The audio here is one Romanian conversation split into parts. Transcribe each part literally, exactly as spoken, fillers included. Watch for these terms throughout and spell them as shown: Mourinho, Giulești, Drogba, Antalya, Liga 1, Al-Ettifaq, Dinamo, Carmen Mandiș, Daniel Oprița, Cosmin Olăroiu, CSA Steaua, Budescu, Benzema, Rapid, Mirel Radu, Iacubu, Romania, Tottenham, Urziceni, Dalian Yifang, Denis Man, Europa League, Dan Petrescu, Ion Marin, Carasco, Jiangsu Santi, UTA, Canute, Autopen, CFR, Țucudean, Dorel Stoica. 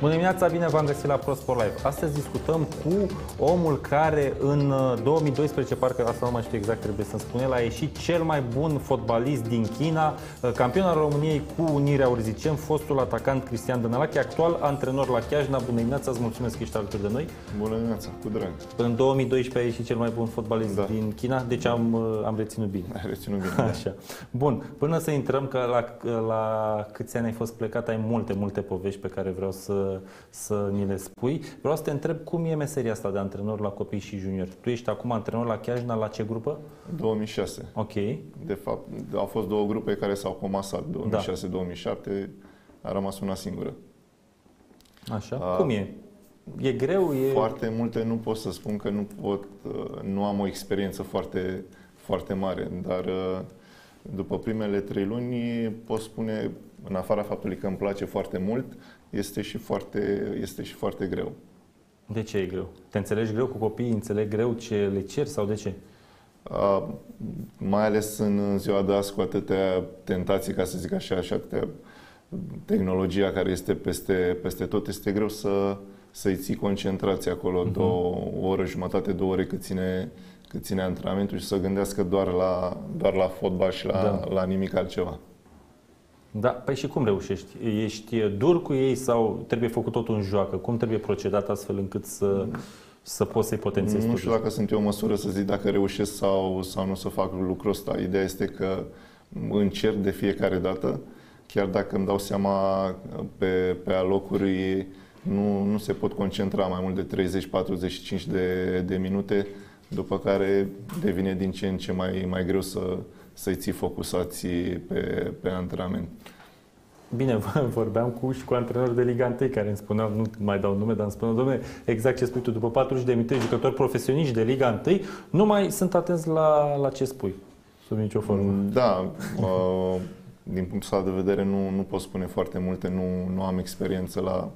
Bună dimineața, bine v-am găsit la ProSport Live. Astăzi discutăm cu omul care în două mii doisprezece, parcă asta nu mai știu exact, trebuie să-mi spun el, a ieșit cel mai bun fotbalist din China, campion al României cu Unirea Urziceni, fostul atacant Cristian Dănălache, actual antrenor la Chiajna. Bună dimineața, îți mulțumesc că ești alături de noi. Bună dimineața, cu drag. În două mii doisprezece a ieșit cel mai bun fotbalist da. din China, deci am, am reținut bine. Ai reținut bine. Așa. Bun, până să intrăm, că la, la câți ani ai fost plecat, ai multe, multe povești pe care vreau să să ni le spui. Vreau să te întreb cum e meseria asta de antrenor la copii și juniori. Tu ești acum antrenor la Chiajna, la ce grupă? două mii șase. Ok. De fapt, au fost două grupe care s-au comasat, două mii șase două mii șapte, a rămas una singură. Așa. A, cum e? E greu? E... Foarte multe nu pot să spun că nu pot, nu am o experiență foarte, foarte mare, dar după primele trei luni pot spune, în afara faptului că îmi place foarte mult, Este și, foarte, este și foarte greu. De ce e greu? Te înțelegi greu cu copiii? Înțeleg greu ce le ceri sau de ce? Uh, mai ales în ziua de azi, cu atâtea tentații, ca să zic așa, și atâtea tehnologia care este peste, peste tot, este greu să, să-i ții concentrația acolo uh-huh. două, o oră, jumătate, două ore cât ține, cât ține antrenamentul și să gândească doar la, doar la fotbal și la, da. la nimic altceva. Da, păi și cum reușești? Ești dur cu ei sau trebuie făcut totul în joacă? Cum trebuie procedat astfel încât să, să poți să-i potențiezi? Nu știu dacă sunt eu în măsură să zic dacă reușesc sau, sau nu să fac lucrul ăsta. Ideea este că încerc de fiecare dată, chiar dacă îmi dau seama pe, pe alocuri, nu, nu se pot concentra mai mult de treizeci patruzeci și cinci de, de minute, după care devine din ce în ce mai, mai greu să... să-i ții focusați pe, pe antrenament. Bine, vorbeam cu și cu antrenori de Liga unu care îmi spuneau, nu mai dau nume, dar îmi spuneau, dom'le, exact ce spui tu, după patruzeci de minute, jucători profesioniști de Liga unu nu mai sunt atenți la, la ce spui, sub nicio formă. Da, din punctul de vedere nu, nu pot spune foarte multe, nu, nu am experiență la,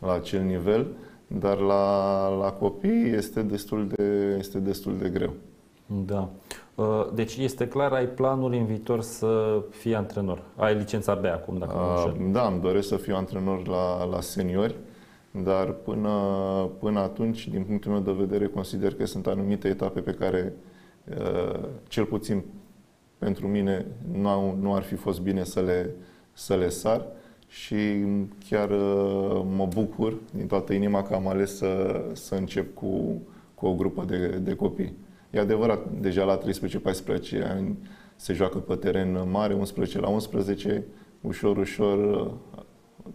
la acel nivel, dar la, la copii este destul de, este destul de greu. Da. Deci este clar, ai planuri în viitor să fii antrenor. Ai licența B acum, dacă nu știu. Da, îmi doresc să fiu antrenor la, la seniori, dar până, până atunci, din punctul meu de vedere, consider că sunt anumite etape pe care, cel puțin pentru mine, nu, nu ar fi fost bine să le, să le sar și chiar mă bucur din toată inima că am ales să, să încep cu, cu o grupă de, de copii. E adevărat, deja la treisprezece paisprezece ani se joacă pe teren mare, unsprezece la unsprezece, ușor, ușor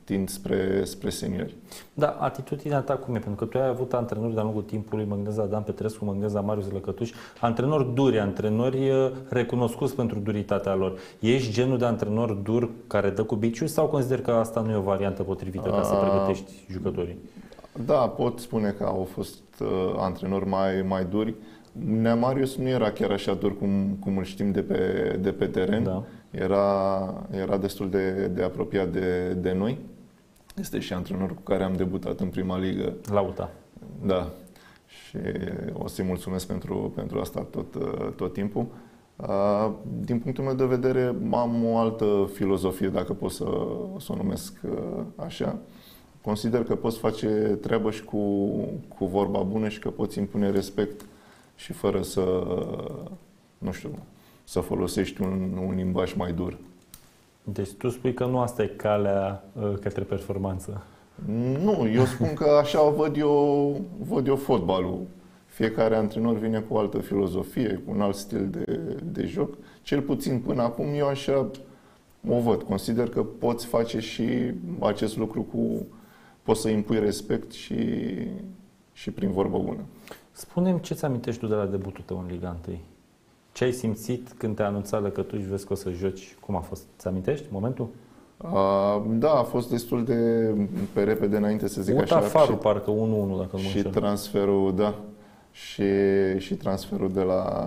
tind spre, spre seniori. Da, atitudinea ta cum e? Pentru că tu ai avut antrenori de-a lungul timpului, mă gândesc la Dan Petrescu, mă gândesc la Marius Lăcătuș, antrenori duri, antrenori recunoscuți pentru duritatea lor. Ești genul de antrenor dur care dă cu biciul sau consider că asta nu e o variantă potrivită ca să pregătești jucătorii? Da, pot spune că au fost antrenori mai, mai duri. Nea Marius nu era chiar așa dur cum, cum îl știm de pe, de pe teren, da. era, era destul de, de apropiat de, de noi. Este și antrenor cu care am debutat în prima ligă. La U T A. Da. Și o să-i mulțumesc pentru, pentru asta tot, tot timpul. Din punctul meu de vedere, am o altă filozofie, dacă pot să, să o numesc așa. Consider că poți face treabă și cu, cu vorba bună și că poți impune respect și fără să, nu știu, să folosești un, un limbaj mai dur. Deci tu spui că nu asta e calea către performanță. Nu, eu spun că așa o văd eu, văd eu fotbalul. Fiecare antrenor vine cu o altă filozofie, cu un alt stil de, de joc. Cel puțin până acum eu așa o văd. Consider că poți face și acest lucru cu... poți să impui respect și, și prin vorbă bună. Spune-mi ce ți amintești tu de la debutul tău în Liga unu? Ce ai simțit când te-a anunțat Lăcătuș, vezi că o să joci? Cum a fost? Ți amintești momentul? A, da, a fost destul de pe repede înainte, să zic așa. Farul, și, parcă unu unu, dacă nu și transferul, da. Și, și transferul de la,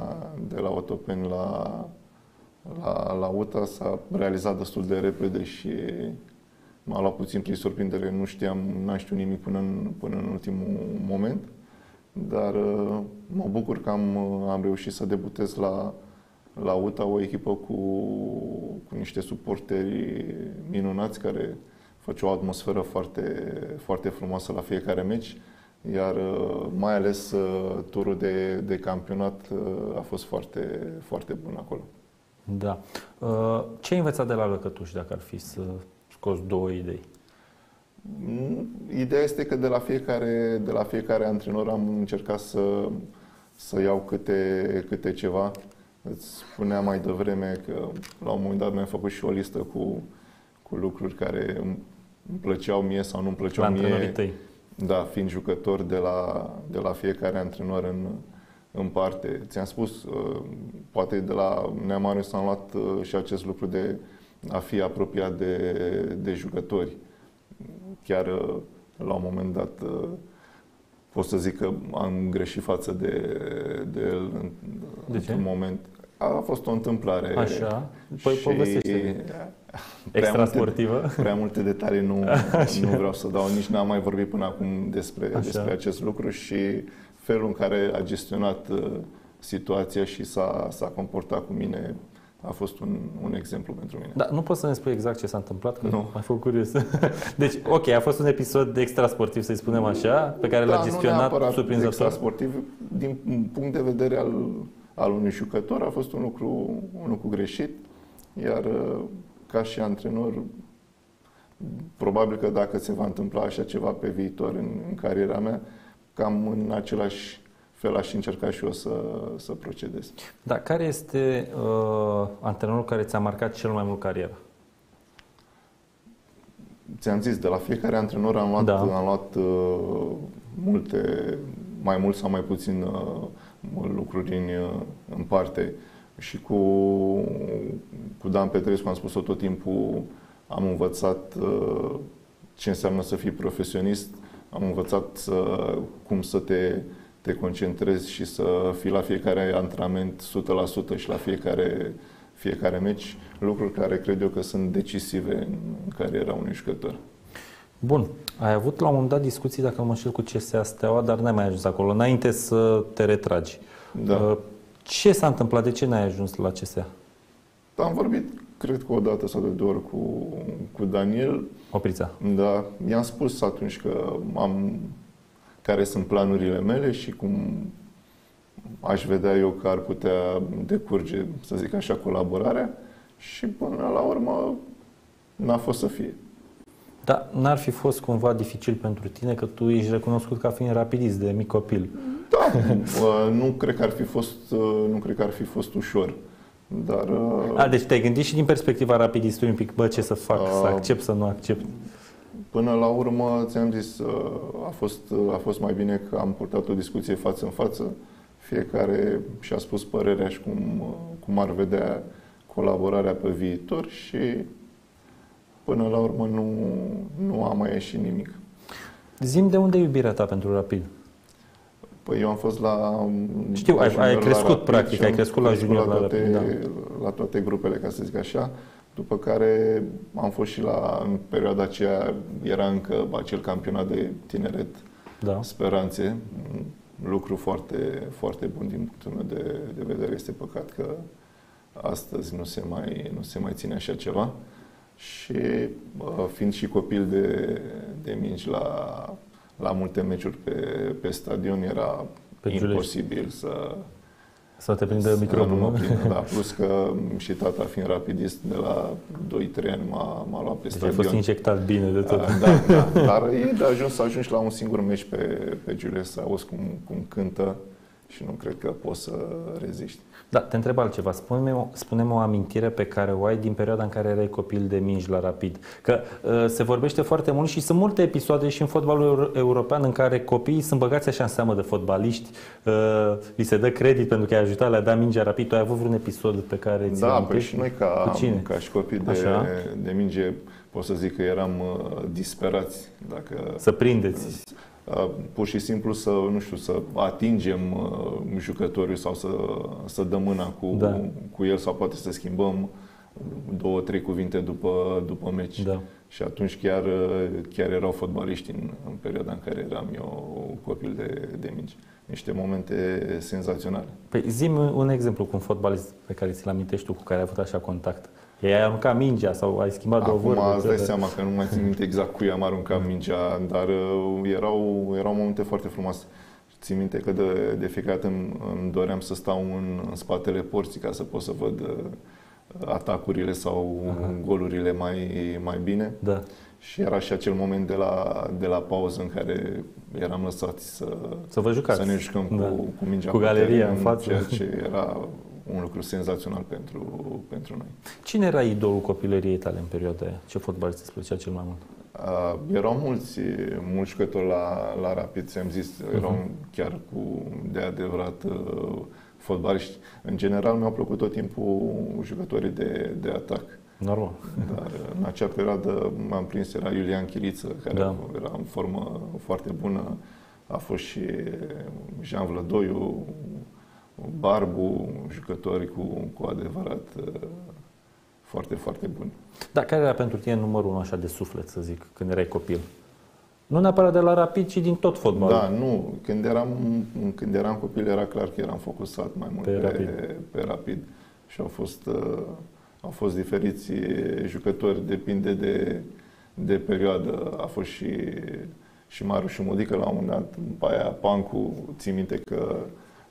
de la Autopen la, la, la U T A s-a realizat destul de repede și m-a luat puțin prin surprindere. Nu știam, n-am știut nimic până în, până în ultimul moment. Dar mă bucur că am, am reușit să debutez la, la U T A, o echipă cu, cu niște suporteri minunați care face o atmosferă foarte, foarte frumoasă la fiecare meci, iar mai ales turul de, de campionat a fost foarte, foarte bun acolo. Da. Ce ai învățat de la Lăcătuș, dacă ar fi să scoți două idei? Ideea este că de la fiecare, de la fiecare antrenor am încercat să, să iau câte, câte ceva. Îți spuneam mai devreme că la un moment dat mi-am făcut și o listă cu, cu lucruri care îmi plăceau mie sau nu îmi plăceau mie. La antrenorii tăi. Da, fiind jucător de la, de la fiecare antrenor în, în parte. Ți-am spus, poate de la Nea Marius am luat și acest lucru de a fi apropiat de, de jucători. Chiar la un moment dat pot să zic că am greșit față de, de el în, de într-un moment. A fost o întâmplare. Așa. Păi povestește. Extrasportivă. Prea, prea multe detalii nu, nu vreau să dau. Nici n-am mai vorbit până acum despre, despre acest lucru și felul în care a gestionat situația și s-a, s-a comportat cu mine a fost un, un exemplu pentru mine. Dar nu poți să ne spui exact ce s-a întâmplat? Că nu. M-ai făcut curios. Deci, ok, a fost un episod extrasportiv, să-i spunem așa, pe care da, l-a gestionat surprinzător. Extrasportiv, din punct de vedere al, al unui jucător, a fost un lucru, un lucru greșit, iar ca și antrenor, probabil că dacă se va întâmpla așa ceva pe viitor în, în cariera mea, cam în același fel aș încerca și eu să, să procedez. Dar care este uh, antrenorul care ți-a marcat cel mai mult cariera? Ți-am zis, de la fiecare antrenor am luat, da. am luat uh, multe, mai mult sau mai puțin uh, lucruri în, uh, în parte. Și cu, cu Dan Petrescu am spus-o tot timpul, am învățat uh, ce înseamnă să fii profesionist, am învățat să, cum să te te concentrezi și să fii la fiecare antrenament o sută la sută și la fiecare, fiecare meci, lucruri care cred eu că sunt decisive în cariera unui jucător. Bun. Ai avut la un moment dat discuții, dacă mă înșel, cu C S A Steaua, dar n-ai mai ajuns acolo, înainte să te retragi. Da. Ce s-a întâmplat? De ce n-ai ajuns la C S A? Am vorbit, cred că o dată sau de două ori cu, cu Daniel Oprița. Da. I-am spus atunci că am... care sunt planurile mele și cum aș vedea eu că ar putea decurge, să zic așa, colaborarea și până la urmă n-a fost să fie. Dar n-ar fi fost cumva dificil pentru tine, că tu ești recunoscut ca fiind rapidist de mic copil? Da, nu cred că ar fi fost, nu cred că ar fi fost ușor. Dar, A, deci te-ai gândit și din perspectiva rapidistului un pic, bă, ce să fac, a... să accept, să nu accept? Până la urmă, ți-am zis, a fost, a fost mai bine că am purtat o discuție față în față. Fiecare și-a spus părerea și cum, cum ar vedea colaborarea pe viitor și până la urmă nu, nu a mai ieșit nimic. Zi-mi, de unde e iubirea ta pentru Rapid? Păi eu am fost la... Știu, la ai, ai crescut Rapid, practic, ai crescut la junior la, la Rapid. Da. La toate grupele, ca să zic așa. După care am fost și la, în perioada aceea, era încă acel campionat de tineret, da. Speranțe, lucru foarte, foarte bun din punctul meu de, de vedere. Este păcat că astăzi nu se mai, nu se mai ține așa ceva. Și fiind și copil de, de mici la, la multe meciuri pe, pe stadion, era pe imposibil Giulești. să... Să te prindă microbul. Da, plus că și tata, fiind rapidist, de la doi trei ani m-a, m-a luat pe deci stadion. A fost injectat bine de tot. Da, da, da. Dar e de ajuns să ajungi la un singur meci pe, pe Giulești, să auzi cum, cum cântă și nu cred că poți să reziști. Da, te întreb altceva. Spune-mi o, spune-mi o amintire pe care o ai din perioada în care erai copil de mingi la Rapid. Că uh, se vorbește foarte mult și sunt multe episoade și în fotbalul european în care copiii sunt băgați așa în seamă de fotbaliști. Uh, li se dă credit pentru că ai ajutat, le-a dat mingea Rapid. Tu ai avut vreun episod pe care ți-l amintești? Da, păi și noi ca, ca și copii de, de minge pot să zic că eram uh, disperați. Dacă... Să prindeți. Pur și simplu să, nu știu, să atingem jucătorul sau să, să dăm mâna cu, da. cu el sau poate să schimbăm două, trei cuvinte după, după meci. Da. Și atunci chiar, chiar erau fotbaliști în, în perioada în care eram eu copil de, de mici. Niște momente senzaționale. Păi zi-mi un exemplu cu un fotbalist pe care ți-l amintești tu, cu care ai avut așa contact. Ei, ai aruncat mingea sau ai schimbat acum, de o vorbă. Acum îți dai seama că nu mai țin minte exact cui am aruncat mingea, dar uh, erau, erau momente foarte frumoase. Țin minte că de, de fiecare dată îmi, îmi doream să stau în, în spatele porții ca să pot să văd uh, atacurile sau aha, golurile mai, mai bine. Da. Și era și acel moment de la, de la pauză în care eram lăsați să, să, vă jucați. Să ne jucăm da, cu, cu mingea cu galeria în față. Ceea ce era un lucru senzațional pentru, pentru noi. Cine era idolul copilăriei tale în perioada aia? Ce fotbalist îți plăcea cel mai mult? Uh, erau mulți, mulți jucători la, la Rapid, ți-am zis, erau uh-huh, chiar cu de adevărat uh, fotbaliști. În general mi-au plăcut tot timpul jucătorii de, de atac. Normal. Dar în acea perioadă m-am prins, era Iulian Chiriță, care da, era în formă foarte bună. A fost și Jean Vlădoiu, Barbu, jucători cu, cu adevărat foarte, foarte buni. Dar care era pentru tine numărul unu așa de suflet, să zic, când erai copil? Nu neapărat de la Rapid, ci din tot fotbalul. Da, nu. Când eram, când eram copil era clar că eram focusat mai mult pe, pe, Rapid. pe Rapid. Și au fost, au fost diferiți jucători, depinde de, de perioadă. A fost și, și Marius și Modică la un dat, după aia Pancu, țin minte că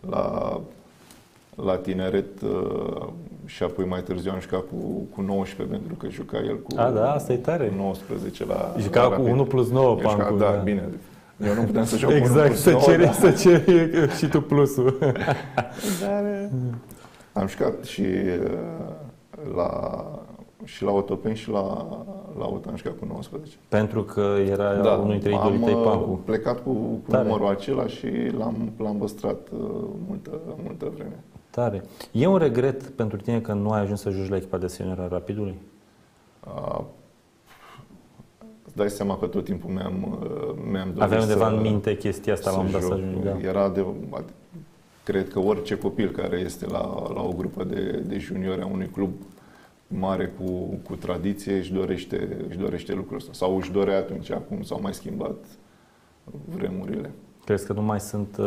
La, la tineret uh, și apoi mai târziu am jucat cu, cu nouăsprezece, pentru că juca el cu, a, da, asta e tare. cu nouăsprezece la juca la cu unu plus nouă, Pancu. Da, da, bine. Eu nu puteam să joc exact, cu unu plus nouă. Exact, să ceri, dar... să ceri și tu plusul. Dar, am jucat și la, și la Autopen și la, la U T A am jucat cu nouăsprezece. Pentru că era da, unul dintre idolii tăi Pancu. Am plecat cu, cu numărul acela și l-am păstrat multă, multă vreme. Tare. E un regret pentru tine că nu ai ajuns să joci la echipa de senior a Rapidului? A, îți dai seama că tot timpul mi-am mi-am dorit. Aveam undeva în minte chestia asta, l-am dat să ajungi. Da. Era de, cred că orice copil care este la, la o grupă de, de juniori a unui club mare cu, cu tradiție își dorește, își dorește lucrul ăsta. Sau își dorea atunci, acum s-au mai schimbat vremurile. Crezi că nu mai sunt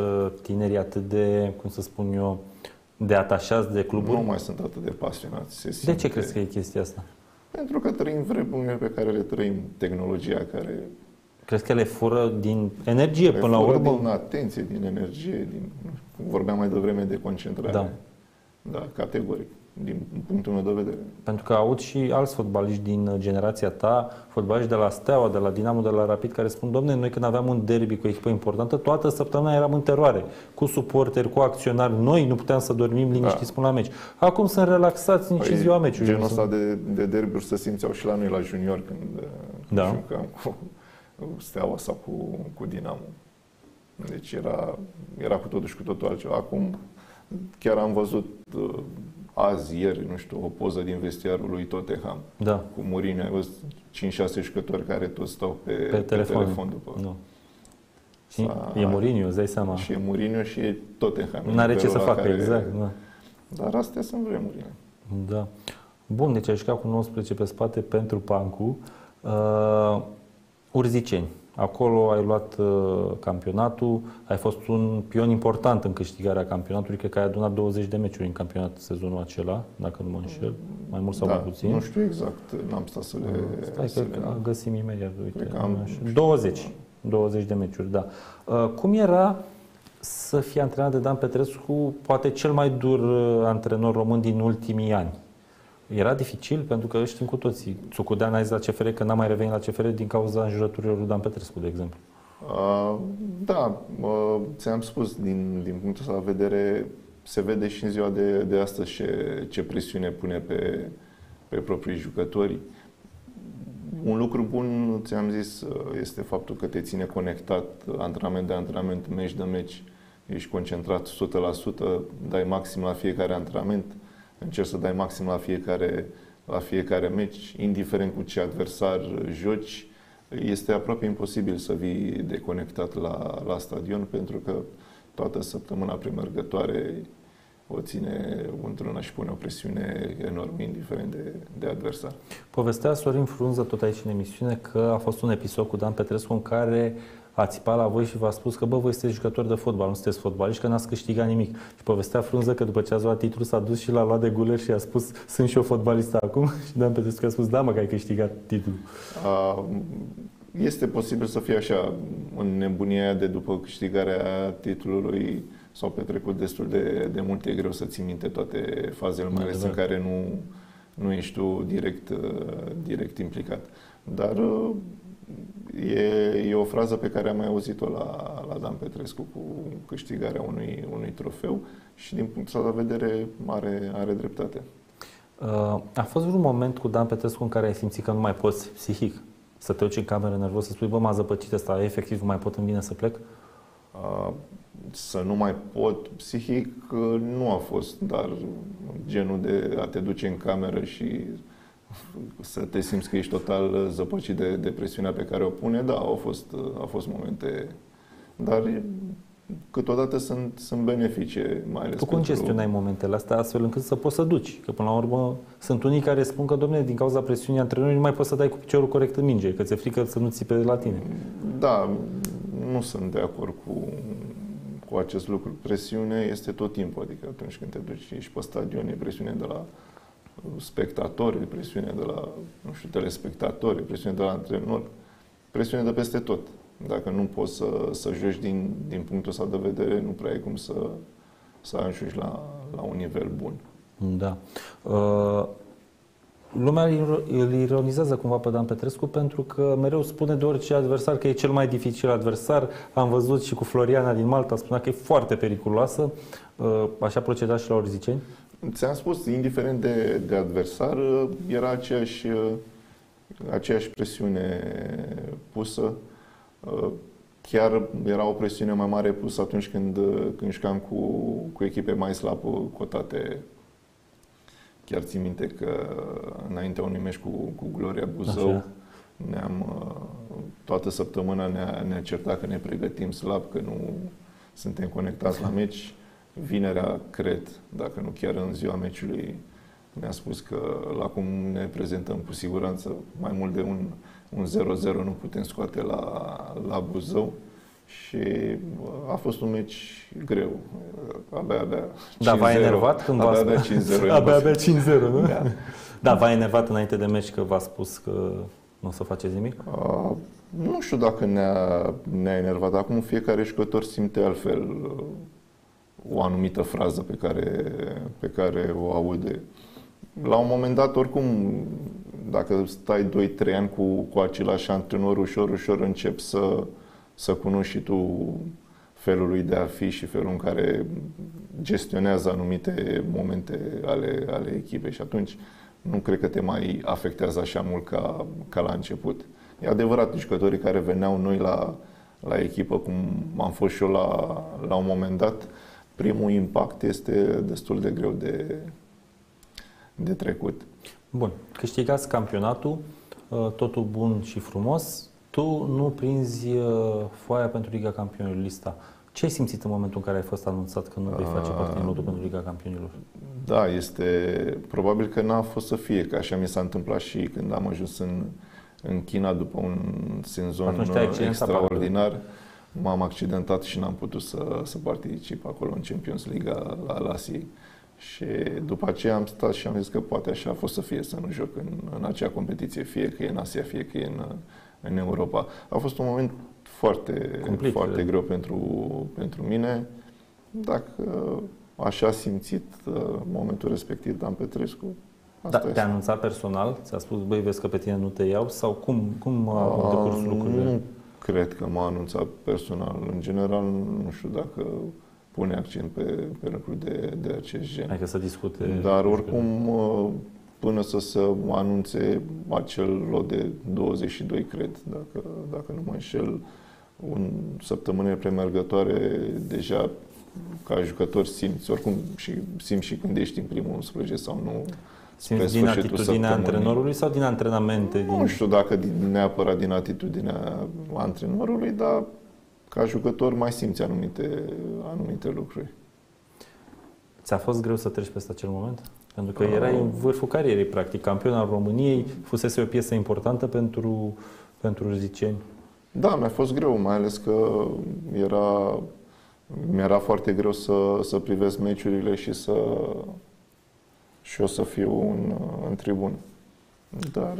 tineri atât de, cum să spun eu, de atașați de cluburi? Nu mai sunt atât de pasionați. Se simte... De ce crezi că e chestia asta? Pentru că trăim vremurile pe care le trăim, tehnologia care... Crezi că le fură din energie le până la urmă? Din atenție, din energie, din... Vorbeam mai devreme de concentrare. Da. Da, categoric. Din punctul meu de vedere. Pentru că aud și alți fotbaliști din generația ta, fotbaliști de la Steaua, de la Dinamo, de la Rapid, care spun, domne, noi când aveam un derby cu o echipă importantă, toată săptămâna eram în teroare, cu suporteri, cu acționari, noi nu puteam să dormim liniștiți da, până la meci. Acum sunt relaxați nici păi, ziua meciului. Genul ăsta de, de derby-uri se simțeau și la noi, la junior, când da, jucam cu Steaua sau cu, cu Dinamo. Deci era, era cu totul și cu totul altceva. Acum chiar am văzut... Azi, ieri, nu știu, o poză din vestiarul lui Tottenham da, cu Mourinho. Ai văzut cinci șase jucători care toți stau pe, pe, telefon. pe telefon după. Nu. Și a, e Mourinho, îți dai seama. Și e Mourinho și e Tottenham. N-are ce să facă, care... exact. Da. Dar astea sunt vremurile. Da. Bun, deci ai jucat cu nouăsprezece pe spate pentru Pancu. Uh, Urziceni. Acolo ai luat uh, campionatul, ai fost un pion important în câștigarea campionatului, cred că ai adunat douăzeci de meciuri în campionat sezonul acela, dacă nu mă înșel, mai mult sau da, mai puțin. Nu știu exact, n-am stat să le... Stai să că le... găsim imediat, uite, am... douăzeci, douăzeci de meciuri, da. Uh, cum era să fii antrenat de Dan Petrescu, poate cel mai dur antrenor român din ultimii ani? Era dificil, pentru că știm cu toții. Țucudean a zis la C F R că n-a mai revenit la C F R din cauza înjurăturilor lui Dan Petrescu, de exemplu. Uh, da, uh, ți-am spus, din, din punctul ăsta de vedere, se vede și în ziua de, de astăzi ce, ce presiune pune pe, pe proprii jucători. Un lucru bun, ți-am zis, este faptul că te ține conectat antrenament de antrenament, meci de meci, ești concentrat o sută la sută, dai maxim la fiecare antrenament. Încerci să dai maxim la fiecare, la fiecare meci, indiferent cu ce adversar joci. Este aproape imposibil să vii deconectat la, la stadion, pentru că toată săptămâna premergătoare o ține într-una și pune o presiune enormă, indiferent de, de adversar. Povestea Sorin Frunză, tot aici în emisiune, că a fost un episod cu Dan Petrescu în care a țipat la voi și v-a spus că bă, voi sunteți jucători de fotbal, nu sunteți fotbaliști, că n-ați câștigat nimic. Și povestea Frunză că după ce ați luat titlul s-a dus și l-a luat de guler și a spus sunt și eu fotbalist acum și Dan Petrescu a spus da, mă, că ai câștigat titlul. Uh, este posibil să fie așa, în nebunia aia de după câștigarea titlului s-au petrecut destul de, de multe, greu să ții minte toate fazele, mai ales în care nu, nu ești tu direct, direct implicat. Dar e, e o frază pe care am mai auzit-o la, la Dan Petrescu cu câștigarea unui, unui trofeu și din punctul de vedere are, are dreptate. A fost vreun moment cu Dan Petrescu în care ai simțit că nu mai poți psihic să te duci în cameră nervos, să spui bă, m-a zăpăcit ăsta, efectiv nu mai pot, îmi vine să plec? A, să nu mai pot psihic nu a fost, dar genul de a te duce în cameră și să te simți că ești total zăpăcit de, de presiunea pe care o pune, da, au fost, au fost momente, dar câteodată sunt, sunt benefice, mai ales. Tu cum gestionai momentele astea astfel încât să poți să duci? Că până la urmă sunt unii care spun că, dom'le, din cauza presiunii antrenorului nu mai poți să dai cu piciorul corect în minge, că ți-e frică să nu țipe la tine. Da, nu sunt de acord cu, cu acest lucru. Presiunea este tot timpul, adică atunci când te duci, ești pe stadion, e presiune de la spectatori, presiune de la, nu știu, telespectatori, presiune de la antrenor, presiune de peste tot. Dacă nu poți să, să joci din, din punctul ăsta de vedere, nu prea ai cum să, să ajungi la, la un nivel bun. Da. Uh, lumea îl ironizează cumva pe Dan Petrescu pentru că mereu spune de orice adversar că e cel mai dificil adversar. Am văzut și cu Floriana din Malta, spunea că e foarte periculoasă. Uh, așa proceda și la Urziceni? Ți-am spus, indiferent de, de adversar, era aceeași, aceeași presiune pusă. Chiar era o presiune mai mare pusă atunci când, când jucam cu, cu echipe mai slab cotate. Chiar țin minte că înaintea unui meci cu, cu Gloria Buzău, ne-am, toată săptămâna ne-a, ne-a certat că ne pregătim slab, că nu suntem conectați la meci. Vinerea, cred, dacă nu chiar în ziua meciului, ne-a spus că la cum ne prezentăm cu siguranță mai mult de un zero zero nu putem scoate la, la Buzău și a fost un meci greu. Abia, abia cinci zero. Da, v-a enervat când v-a spus? Abia, abia cinci zero, nu? Da, da, v-a enervat înainte de meci că v-a spus că nu o să faceți nimic? Uh, nu știu dacă ne-a, ne-a enervat. Acum fiecare jucător simte altfel o anumită frază pe care, pe care o aude. La un moment dat, oricum, dacă stai doi trei ani cu, cu același antrenor, ușor, ușor începi să, să cunoști și tu felul lui de a fi și felul în care gestionează anumite momente ale, ale echipei și atunci nu cred că te mai afectează așa mult ca, ca la început. E adevărat, jucătorii care veneau noi la, la echipă, cum am fost și eu la, la un moment dat, primul impact este destul de greu de, de trecut. Bun. Câștigați campionatul, totul bun și frumos. Tu nu prinzi foaia pentru Liga Campionilor, lista. Ce ai simțit în momentul în care ai fost anunțat că nu vei face parte din lotul pentru Liga Campionilor? Da, este... Probabil că n-a fost să fie, că așa mi s-a întâmplat și când am ajuns în, în China după un sezon extraordinar. M-am accidentat și n-am putut să, să particip acolo în Champions League la al Asiei. Și după aceea am stat și am zis că poate așa a fost să fie, să nu joc în, în acea competiție, fie că e în Asia, fie că e în, în Europa. A fost un moment foarte, foarte greu pentru, pentru mine. Dacă așa a simțit momentul respectiv Dan Petrescu, da, te-a anunțat personal? Ți-a spus, băi, vezi că pe tine nu te iau? Sau cum, cum a avut de curs lucrurile? Cred că m-a anunțat personal. În general, nu știu dacă pune accent pe, pe lucruri de, de acest gen. Hai că să discute. Dar oricum, până să se anunțe acel lot de douăzeci și doi, cred, dacă, dacă nu mă înșel, un săptămână premergătoare, deja ca jucător simți, oricum și, simți și când ești în primul unsprezece sau nu. Simți din atitudinea antrenorului sau din antrenamente? Nu din... știu dacă din, neapărat din atitudinea antrenorului, dar ca jucător mai simți anumite, anumite lucruri. Ți-a fost greu să treci peste acel moment? Pentru că erai uh... în vârful carierei, practic, campion al României, fusese o piesă importantă pentru, pentru Urziceni. Da, mi-a fost greu, mai ales că era, mi-era foarte greu să, să privesc meciurile și să și eu să fiu în, în tribună. Dar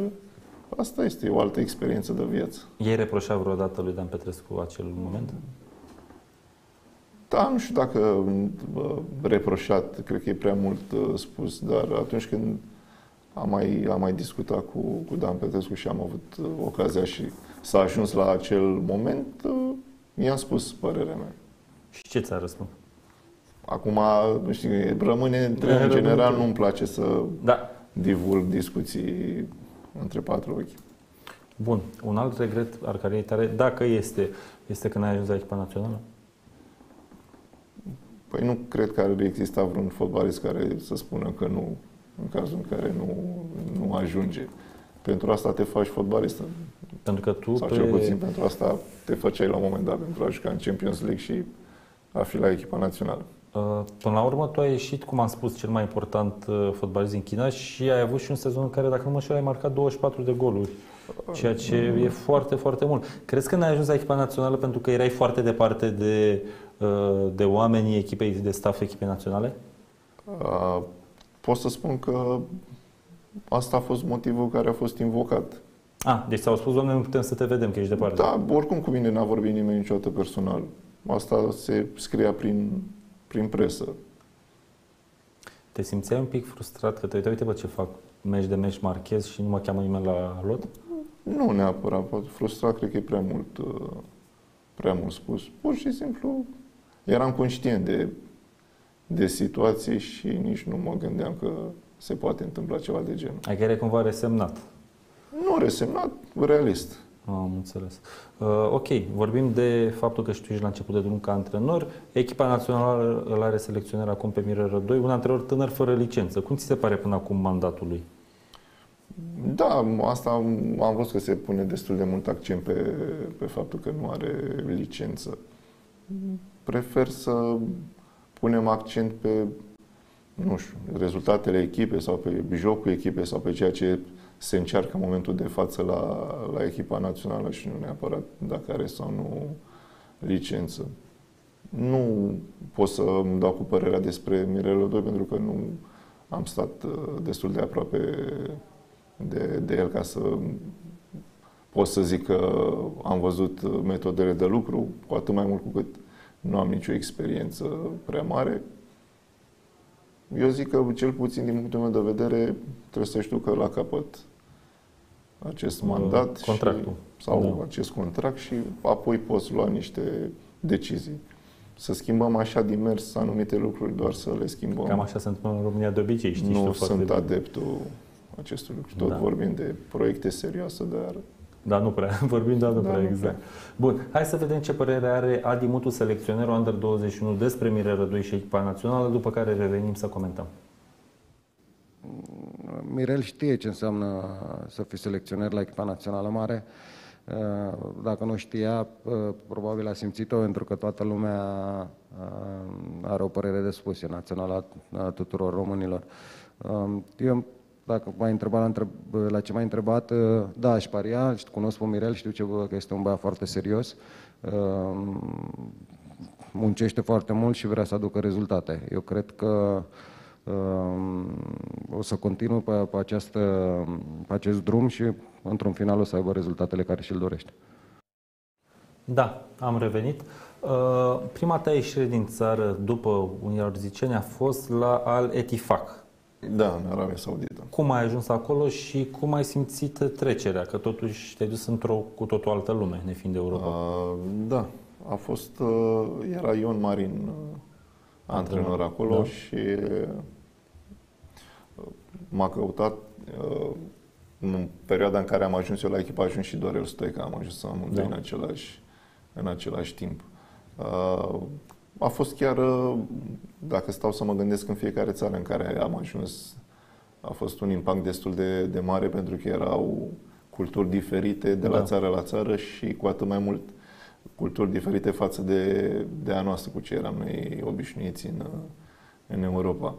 asta este o altă experiență de viață. Ei reproșa vreodată lui Dan Petrescu acel moment? Da, nu știu dacă reproșat, cred că e prea mult spus, dar atunci când am mai, am mai discutat cu, cu Dan Petrescu și am avut ocazia și s-a ajuns la acel moment, i-am spus părerea mea. Și ce ți-a răspuns? Acum, știi, rămâne, între, în general, nu-mi place să da. divulg discuții între patru ochi. Bun. Un alt regret al carierei tale, dacă este, este că n-ai ajuns la echipa națională? Păi nu cred că ar exista vreun fotbalist care să spună că nu, în cazul în care nu, nu ajunge. Pentru asta te faci fotbalist. Pentru că tu Sau pe... cel puțin pentru asta te făceai la un moment dat, pentru a juca în Champions League și a fi la echipa națională. Până la urmă, tu ai ieșit, cum am spus, cel mai important fotbalist din China și ai avut și un sezon în care, dacă nu mă știu, ai marcat douăzeci și patru de goluri, ceea ce mm. e foarte, foarte mult. Crezi că n-ai ajuns la echipa națională pentru că erai foarte departe de, de oamenii echipei, de staff echipei naționale? Pot să spun că asta a fost motivul care a fost invocat. Ah, deci s-au spus, oameni, nu putem să te vedem, că ești departe. Da, oricum cu mine n-a vorbit nimeni niciodată personal. Asta se scria prin... prin presă. Te simțeai un pic frustrat că te uite, uite bă, ce fac, meci de meci marchez și nu mă cheamă nimeni la lot? Nu neapărat, frustrat cred că e prea mult, prea mult spus. Pur și simplu eram conștient de, de situație și nici nu mă gândeam că se poate întâmpla ceva de genul. Adică erai cumva resemnat? Nu resemnat, realist. Am înțeles. Uh, ok, vorbim de faptul că și tu ești la început de drum ca antrenor. Echipa națională îl are selecționer acum pe Mirel Radu, un antrenor tânăr fără licență. Cum ți se pare până acum mandatul lui? Da, asta am văzut că se pune destul de mult accent pe, pe faptul că nu are licență. Prefer să punem accent pe, nu știu, rezultatele echipei sau pe jocul echipei sau pe ceea ce se încearcă în momentul de față la, la echipa națională și nu neapărat dacă are sau nu licență. Nu pot să îmi dau cu părerea despre Mirel Radu pentru că nu am stat destul de aproape de, de el ca să pot să zic că am văzut metodele de lucru, cu atât mai mult cu cât nu am nicio experiență prea mare. Eu zic că, cel puțin din punctul meu de vedere, trebuie să știu că la capăt acest mandat Contractul. Și, sau da. acest contract și apoi poți lua niște decizii. Să schimbăm așa din mers anumite lucruri, doar să le schimbăm. Cam așa se întâmplă în România de obicei, știi? Nu sunt adeptul acestui lucru. Tot da. vorbim de proiecte serioase, dar... Da, nu prea. Vorbim, da, nu da, prea, nu exact. Prea. Bun, hai să vedem ce părere are Adi Mutu, selecționerul Under douăzeci și unu, despre Mirel Radu și echipa națională, după care revenim să comentăm. Mirel știe ce înseamnă să fii selecționer la echipa națională mare. Dacă nu știa, probabil a simțit-o, pentru că toată lumea are o părere de spus, e națională a tuturor românilor. Eu Dacă m-ai întrebat la ce m-ai întrebat, da, aș paria, cunosc pe Mirel, știu ce, că este un băiat foarte serios, muncește foarte mult și vrea să aducă rezultate. Eu cred că o să continui pe, pe, această, pe acest drum și într-un final o să aibă rezultatele care și-l dorește. Da, am revenit. Prima ta ieșire din țară după Unirea Urziceni a fost la Al-Ettifaq. Da, în Arabia Saudită. Cum ai ajuns acolo și cum ai simțit trecerea? Că totuși te-ai dus într-o cu totul altă lume, nefiind de Europa. A, da, a fost, era Ion Marin antrenor, antrenor acolo da. și m-a căutat în perioada în care am ajuns eu la echipă, a ajuns și Dorel Stoica, am ajuns amândoi da. în, același, în același timp. A, A fost chiar, dacă stau să mă gândesc, în fiecare țară în care am ajuns, a fost un impact destul de, de mare, pentru că erau culturi diferite de la da. țară la țară și cu atât mai mult culturi diferite față de, de a noastră, cu ce eram noi obișnuiți în, în Europa.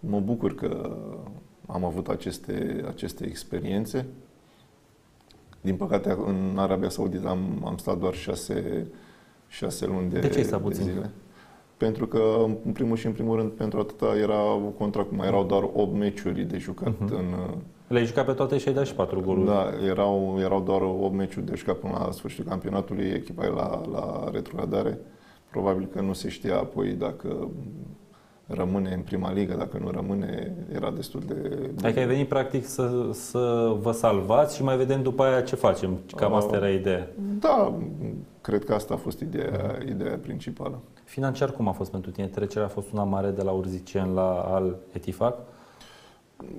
Mă bucur că am avut aceste, aceste experiențe. Din păcate, în Arabia Saudită am, am stat doar șase, șase luni de, de, ce de puțin? zile. Pentru că, în primul și în primul rând, pentru atâta era contract, mai erau doar opt meciuri de jucat. Uh-huh. în, Le-ai jucat pe toate și ai dat și patru goluri. Da, erau, erau doar opt meciuri de jucat până la sfârșitul campionatului, echipa e la, la retrogradare. Probabil că nu se știa apoi dacă rămâne în prima ligă, dacă nu rămâne, era destul de... Dacă ai venit practic să, să vă salvați și mai vedem după aia ce facem. Cam uh, asta era ideea. Da, cred că asta a fost ideea, ideea principală. Financiar cum a fost pentru tine? Trecerea a fost una mare de la Urziceni la Al-Ettifaq?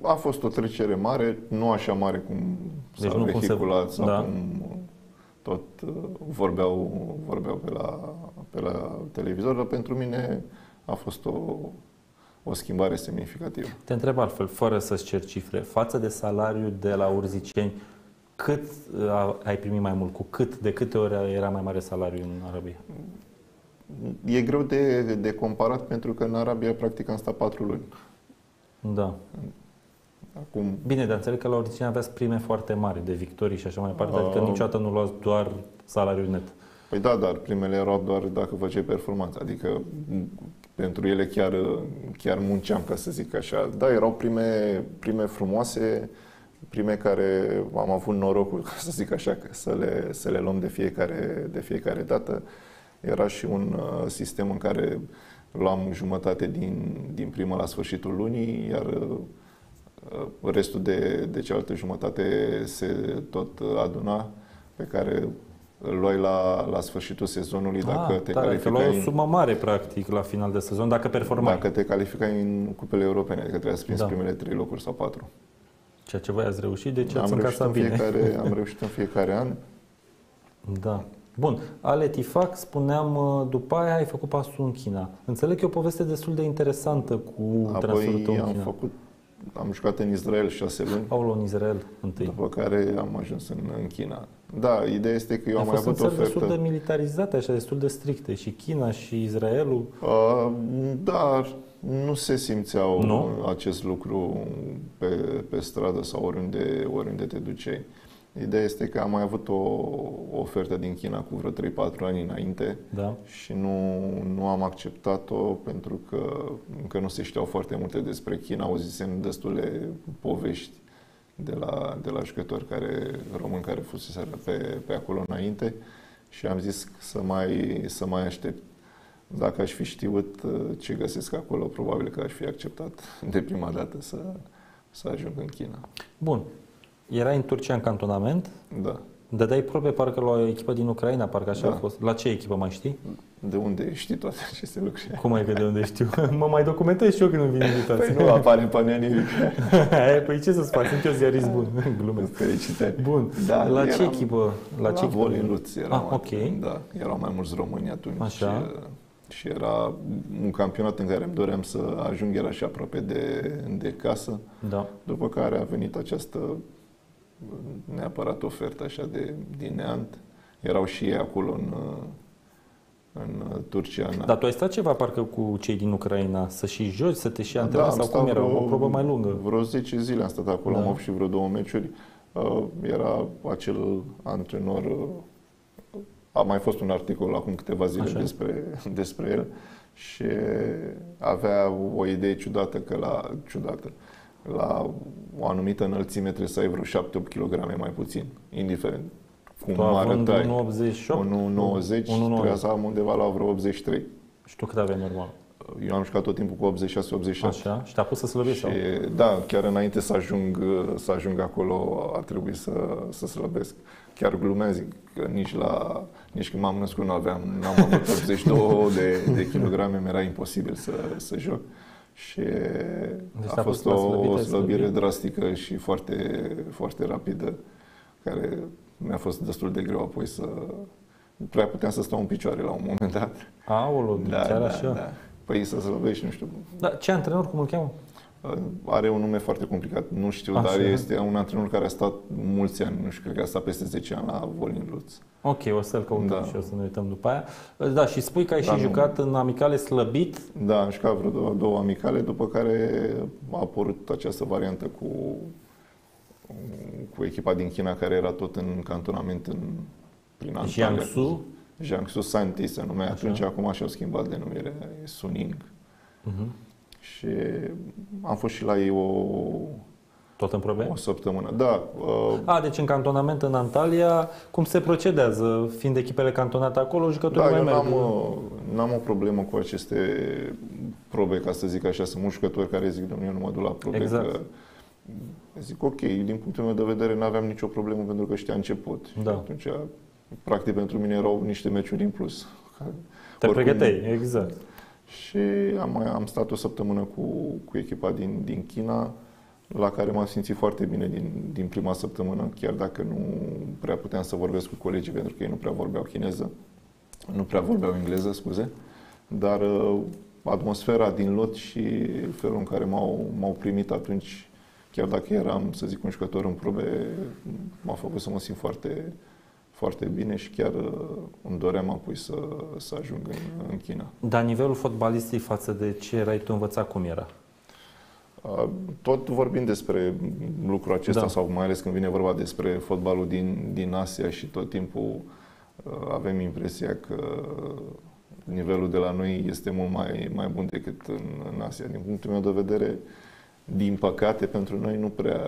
A fost o trecere mare, nu așa mare cum deci s-a vehiculat sau da. cum tot vorbeau, vorbeau pe, la, pe la televizor, dar pentru mine a fost o, o schimbare semnificativă. Te întreb altfel, fără să-ți cer cifre, față de salariul de la Urziceni, cât ai primit mai mult? Cu cât? De câte ori era mai mare salariul în Arabia? E greu de, de comparat, pentru că în Arabia practic am stat patru luni. Da. Acum... Bine, dar înțeleg că la Urziceni aveați prime foarte mari de victorii și așa mai departe, a... adică niciodată nu luați doar salariul net. Păi da, dar primele erau doar dacă făceai performanță, adică pentru ele chiar, chiar munceam, ca să zic așa. Da, erau prime, prime frumoase, prime care am avut norocul, ca să zic așa, să le, să le luăm de fiecare, de fiecare dată. Era și un sistem în care luam jumătate din, din prima la sfârșitul lunii, iar restul de, de cealaltă jumătate se tot aduna, pe care îl luai la, la sfârșitul sezonului dacă ah, te tare, calificai. Că luai o sumă mare, practic, la final de sezon, dacă performai. Dacă te calificai în cupele europene, adică trebuia să prinzi da. primele trei locuri sau patru. Ceea ce voi ați reușit, deci ați încasat bine. Fiecare, am reușit în fiecare an. Da. Bun, Al-Ettifaq, spuneam, după aia ai făcut pasul în China. Înțeleg că e o poveste destul de interesantă cu transferul tău în China. Făcut, am jucat în Israel șase luni. Aolo, în Israel întâi. După care am ajuns în, în China. Da, ideea este că eu am mai avut ofertă. Destul de militarizate, așa, destul de stricte. Și China și Israelul. Uh, dar nu se simțeau nu? acest lucru pe, pe stradă sau oriunde, oriunde te duceai. Ideea este că am mai avut o, o ofertă din China cu vreo trei patru ani înainte da. și nu, nu am acceptat-o pentru că încă nu se știau foarte multe despre China. Auzisem destule povești de la, de la jucători care, români care fuseseră pe, pe acolo înainte și am zis să mai, să mai aștept. Dacă aș fi știut ce găsesc acolo, probabil că aș fi acceptat de prima dată să, să ajung în China. Bun. Erai în Turcia în cantonament? Da. Dădeai probe parcă la o echipă din Ucraina, parcă așa da. a fost. La ce echipă mai știi? De unde știi toate aceste lucruri? Cum ai că de unde știu? Mă mai documentez și eu când îmi vin invitații. Păi nu apare în panel nimic. Păi ce să-ți fac? Sunt eu ziarist bun. Glumesc. Felicitări. Bun. Da, la eram, ce echipă? La, la Voliluț eram. Ah, ok. Da, erau mai mulți români atunci. Așa. Și, și era un campionat în care îmi doream să ajung, era și aproape de, de casă. Da. După care a venit această neapărat ofertă așa de, din neant. Erau și ei acolo în, în Turcia. Dar tu ai stat ceva parcă cu cei din Ucraina să și joci, să te și antrenezi da, sau cum era? Vreo, o probă mai lungă. Vreo zece zile am stat acolo, da. am avut și vreo două meciuri. Era acel antrenor, a mai fost un articol acum câteva zile despre, despre el și avea o idee ciudată că la ciudată. la o anumită înălțime trebuie să ai vreo șapte opt kilograme mai puțin, indiferent cum arătai. unu optzeci și opt, unu nouăzeci, trebuia să am undeva la vreo optzeci și trei. Și tu cât aveai normal? Eu am jucat tot timpul cu optzeci și șase optzeci și șapte. Așa, și te-a pus să slăbești sau? Da, chiar înainte să ajung, să ajung acolo ar trebui să, să slăbesc. Chiar glumea, zic, că nici, la, nici când m-am născut nu aveam, n-am avut optzeci și doi de, de kilograme, mi-era imposibil să, să joc. Și deci a fost o slăbire drastică și foarte, foarte rapidă, care mi-a fost destul de greu apoi să... Prea puteam să stau în picioare la un moment dat. Aolo, da, chiar da, așa? Da. Păi să slăbești, nu știu. Dar ce antrenor, cum îl cheamă? Are un nume foarte complicat, nu știu, așa, dar este un antrenor care a stat mulți ani, nu știu, cred că a stat peste zece ani la Volinluț. Ok, o să-l căutăm da. și o să ne uităm după aia. Da, și spui că ai da, și jucat nu. în amicale slăbit. Da, am jucat vreo două, două amicale, după care a apărut această variantă cu cu echipa din China care era tot în cantonament în, prin Antalya. Jiangsu? Jiangsu Santi se numea atunci, acum și-au schimbat denumirea, e Suning. Uh-huh. Și am fost și la ei o... Tot în probleme? O săptămână, da. Uh... A, deci în cantonament în Antalya, cum se procedează? Fiind echipele cantonate acolo, jucătorii da, mai merg. N-am o problemă cu aceste probe, ca să zic așa. Sunt mulți jucători care zic, domnule, eu nu mă duc la probe. Exact. Că... Zic, ok, din punctul meu de vedere n-aveam nicio problemă pentru că știam ce pot. Da. Și atunci, practic, pentru mine erau niște meciuri în plus. Te oricum... pregăteai, exact. Și am, am stat o săptămână cu, cu echipa din, din China, la care m-am simțit foarte bine din, din prima săptămână, chiar dacă nu prea puteam să vorbesc cu colegii, pentru că ei nu prea vorbeau chineză, nu prea vorbeau engleză, scuze, dar atmosfera din lot și felul în care m-au, m-au primit atunci, chiar dacă eram, să zic, un jucător în probe, m-a făcut să mă simt foarte, foarte bine și chiar îmi doream apoi să, să ajung în, în China. Dar nivelul fotbalistic față de ce erai tu învățat, cum era? Tot vorbim despre lucrul acesta, da. Sau mai ales când vine vorba despre fotbalul din, din Asia și tot timpul avem impresia că nivelul de la noi este mult mai, mai bun decât în, în Asia. Din punctul meu de vedere, din păcate, pentru noi nu prea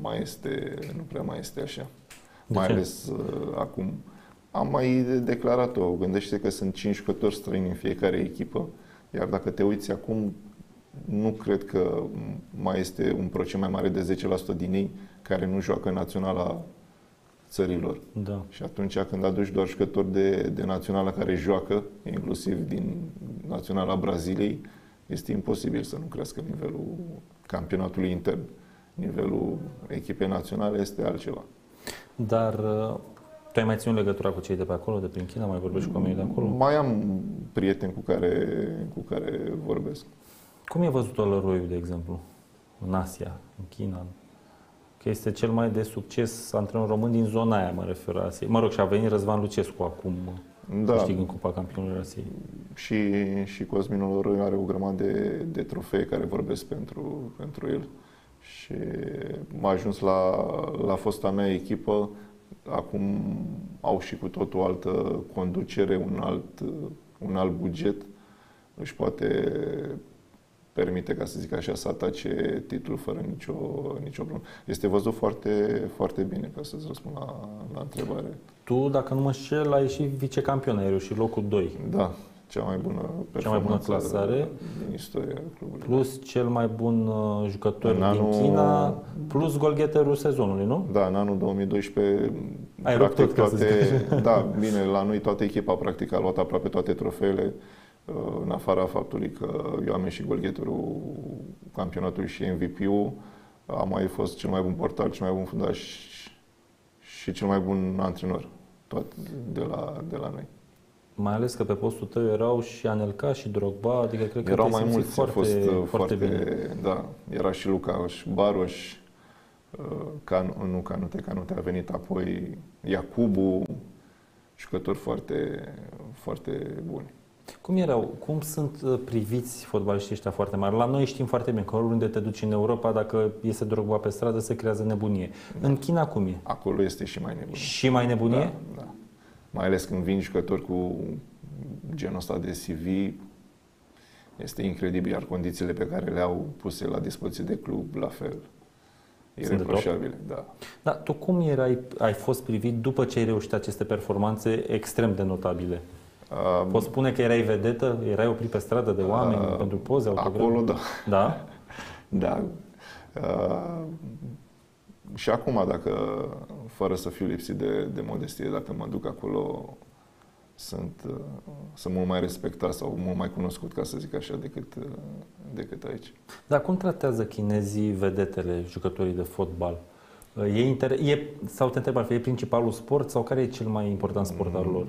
mai este, nu prea mai este așa. Mai ales acum. Am mai declarat-o. Gândește că sunt cinci jucători străini în fiecare echipă, iar dacă te uiți acum, nu cred că mai este un procent mai mare de zece la sută din ei care nu joacă naționala țărilor. Da. Și atunci când aduci doar jucători de, de naționala care joacă, inclusiv din naționala Braziliei, este imposibil să nu crească nivelul campionatului intern. Nivelul echipei naționale este altceva. Dar tu ai mai ținut legătura cu cei de pe acolo, de prin China? Mai vorbești cu oamenii de acolo? Mai am prieteni cu care, cu care vorbesc. Cum e văzut Olăroiu, de exemplu, în Asia, în China? Că este cel mai de succes antrenor român din zona aia, mă refer la Asia. Mă rog, și a venit Răzvan Lucescu acum, da, câștigând Cupa Campionilor Asiei. Și, și Cosmin Olăroiu are o grămadă de, de trofee care vorbesc pentru, pentru el. Și m-a ajuns la, la fosta mea echipă. Acum au și cu tot o altă conducere, un alt, un alt buget. Își poate... permite, ca să zic așa, să atace titlul fără nicio, nicio problemă. Este văzut foarte, foarte bine, ca să-ți răspund la, la întrebare. Tu, dacă nu mă șel, ai ieșit vicecampion, ai reușit locul doi. Da, cea mai bună performanță, cea mai bună clasare din istoria clubului. Plus cel mai bun jucător în din anul... China, plus golgheterul sezonului, nu? Da, în anul două mii doisprezece ai practic tot, toate... Da, bine, la noi toată echipa practic a luat aproape toate trofeele. În afara faptului că eu am ieșit golgheterul campionatului și M V P-ul, a mai fost cel mai bun portar, cel mai bun fundaș și cel mai bun antrenor, tot de la, de la noi. Mai ales că pe postul tău erau și Anelka și Drogba, adică cred că erau mai mulți, foarte, fost foarte, foarte bine. Da, era și Lucaș, Baroș, Can, nu Canute, Canute a venit apoi, Iacubu, jucători foarte, foarte buni. Cum erau, cum sunt priviți fotbaliștii ăștia foarte mari? La noi știm foarte bine că oriunde te duci în Europa, dacă iese Drogba pe stradă, se creează nebunie. Da. În China cum e? Acolo este și mai nebunie. Și mai nebunie? Da, da. Mai ales când vin jucători cu genul ăsta de C V, este incredibil, iar condițiile pe care le au puse la dispoziție de club, la fel. E reproșabile, da. Dar tu cum erai, ai fost privit după ce ai reușit aceste performanțe extrem de notabile? Poți spune că erai vedetă? Erai oprit pe stradă de oameni uh, pentru poze? Autograme? Acolo, da. Da? Da. Uh, și acum, dacă, fără să fiu lipsit de, de modestie, dacă mă duc acolo, sunt, uh, sunt mult mai respectat sau mult mai cunoscut, ca să zic așa, decât, uh, decât aici. Dar cum tratează chinezii vedetele, jucătorii de fotbal? E inter- e, sau te întreb, e principalul sport sau care e cel mai important sport al lor?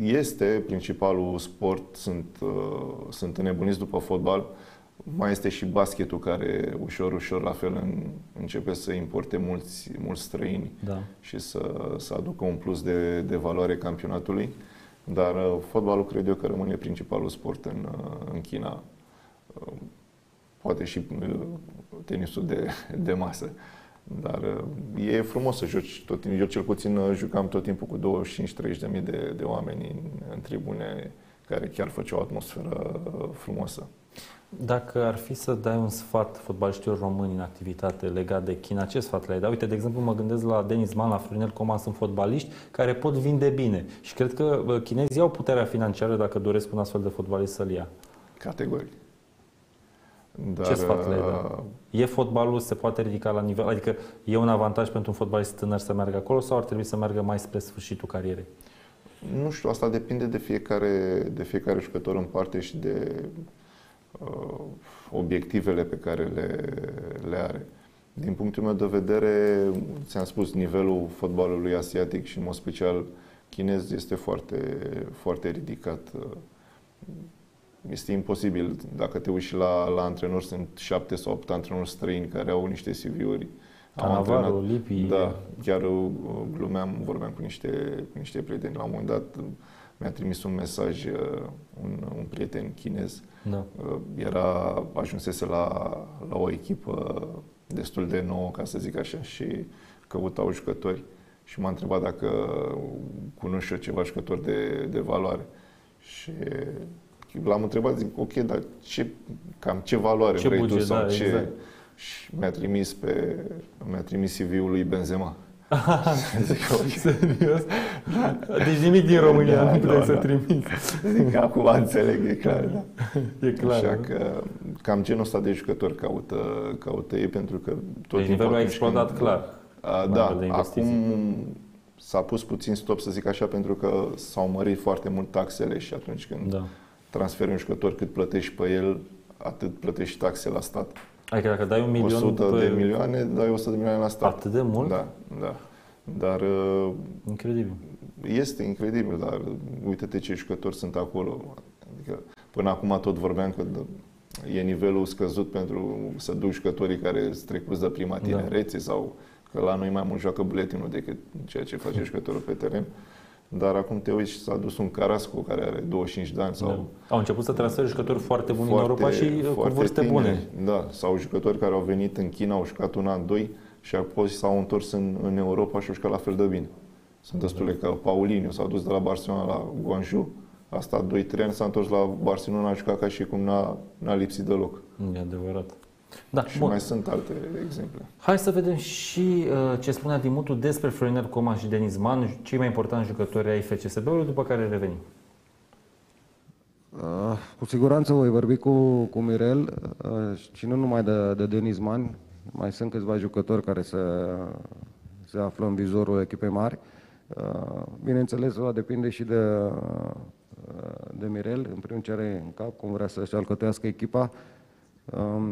Este principalul sport, sunt, uh, sunt înnebuniți după fotbal, mai este și basketul care ușor, ușor la fel în, începe să importe mulți, mulți străini, da, și să, să aducă un plus de, de valoare campionatului, dar uh, fotbalul cred eu că rămâne principalul sport în, uh, în China. Uh, poate și tenisul de, de masă. Dar e frumos să joci tot timpul. Eu cel puțin jucam tot timpul cu douăzeci și cinci treizeci de mii de, de oameni în, în tribune, care chiar făceau o atmosferă frumoasă. Dacă ar fi să dai un sfat fotbaliștilor români în activitate legat de China, ce sfat le-ai da? Uite, de exemplu, mă gândesc la Denis Man, la Florinel Coman, sunt fotbaliști care pot vinde bine. Și cred că chinezii au puterea financiară dacă doresc un astfel de fotbalist să-l ia. Categoric. Dar, ce sfat le-ai da? E fotbalul, se poate ridica la nivel? Adică e un avantaj pentru un fotbalist tânăr să meargă acolo sau ar trebui să meargă mai spre sfârșitul carierei? Nu știu, asta depinde de fiecare, de fiecare jucător în parte și de uh, obiectivele pe care le, le are. Din punctul meu de vedere, ți-am spus, nivelul fotbalului asiatic și în mod special chinez este foarte, foarte ridicat. Este imposibil, dacă te uiți la, la antrenori, sunt șapte sau opt antrenori străini care au niște C V-uri. Canavarul, Lipii... Da, chiar glumeam, vorbeam cu niște, cu niște prieteni. La un moment dat mi-a trimis un mesaj un, un prieten chinez. Da. Era, ajunsese la, la o echipă destul de nouă, ca să zic așa, și căutau jucători. Și m-a întrebat dacă cunoști eu ceva jucători de, de valoare. Și l-am întrebat, zic, ok, dar ce, cam ce valoare ce vrei buge, tu? Sau da, ce... Exact. Și mi-a trimis, mi-a trimis C V-ul lui Benzema. Ah, zic, okay. Serios? Da. Deci nimic din România, da, nu puteai da, să da. Trimiți. Zic, acum înțeleg, e clar. Da. E clar. Așa da? Că cam genul ăsta de jucători caută, caută ei, pentru că tot deci nivelul a explodat când... clar. A, da, acum s-a pus puțin stop, să zic așa, pentru că s-au mărit foarte mult taxele și atunci când da. transferi un jucător, cât plătești pe el, atât plătești taxe la stat. Adică dacă dai un milion o sută de milioane, dai o sută de milioane la stat. Atât de mult? Da, da. Dar... Incredibil. Este incredibil, dar uite-te ce jucători sunt acolo. Adică până acum tot vorbeam că e nivelul scăzut pentru să duc jucătorii care se trecuți de prima tinerețe da. sau că la noi mai mult joacă buletinul decât ceea ce face jucătorul pe teren. Dar acum te uiți, s-a dus un Carasco care are douăzeci și cinci de ani. Sau da. Au început să transfere jucători foarte buni foarte, în Europa și cu vârste tineri, bune. Da, sau jucători care au venit în China, au jucat un an, doi și apoi s-au întors în, în Europa și au jucat la fel de bine. Sunt destule da. că Paulinho s-a dus de la Barcelona la Guangzhou, a stat doi trei ani, s-a întors la Barcelona, a jucat ca și cum n-a, n-a lipsit deloc. E adevărat. Da, și bun. Mai sunt alte exemple. Hai să vedem și uh, ce spune Adi Mutu despre Florinel Coman și Denis Man, cei mai importanti jucători ai F C S B-ului, după care revenim. Uh, cu siguranță voi vorbi cu, cu Mirel uh, și nu numai de, de Denis Man. Mai sunt câțiva jucători care se, se află în vizorul echipei mari. Uh, bineînțeles, o depinde și de, uh, de Mirel, în primul ce are în cap, cum vrea să-și alcătuiască echipa.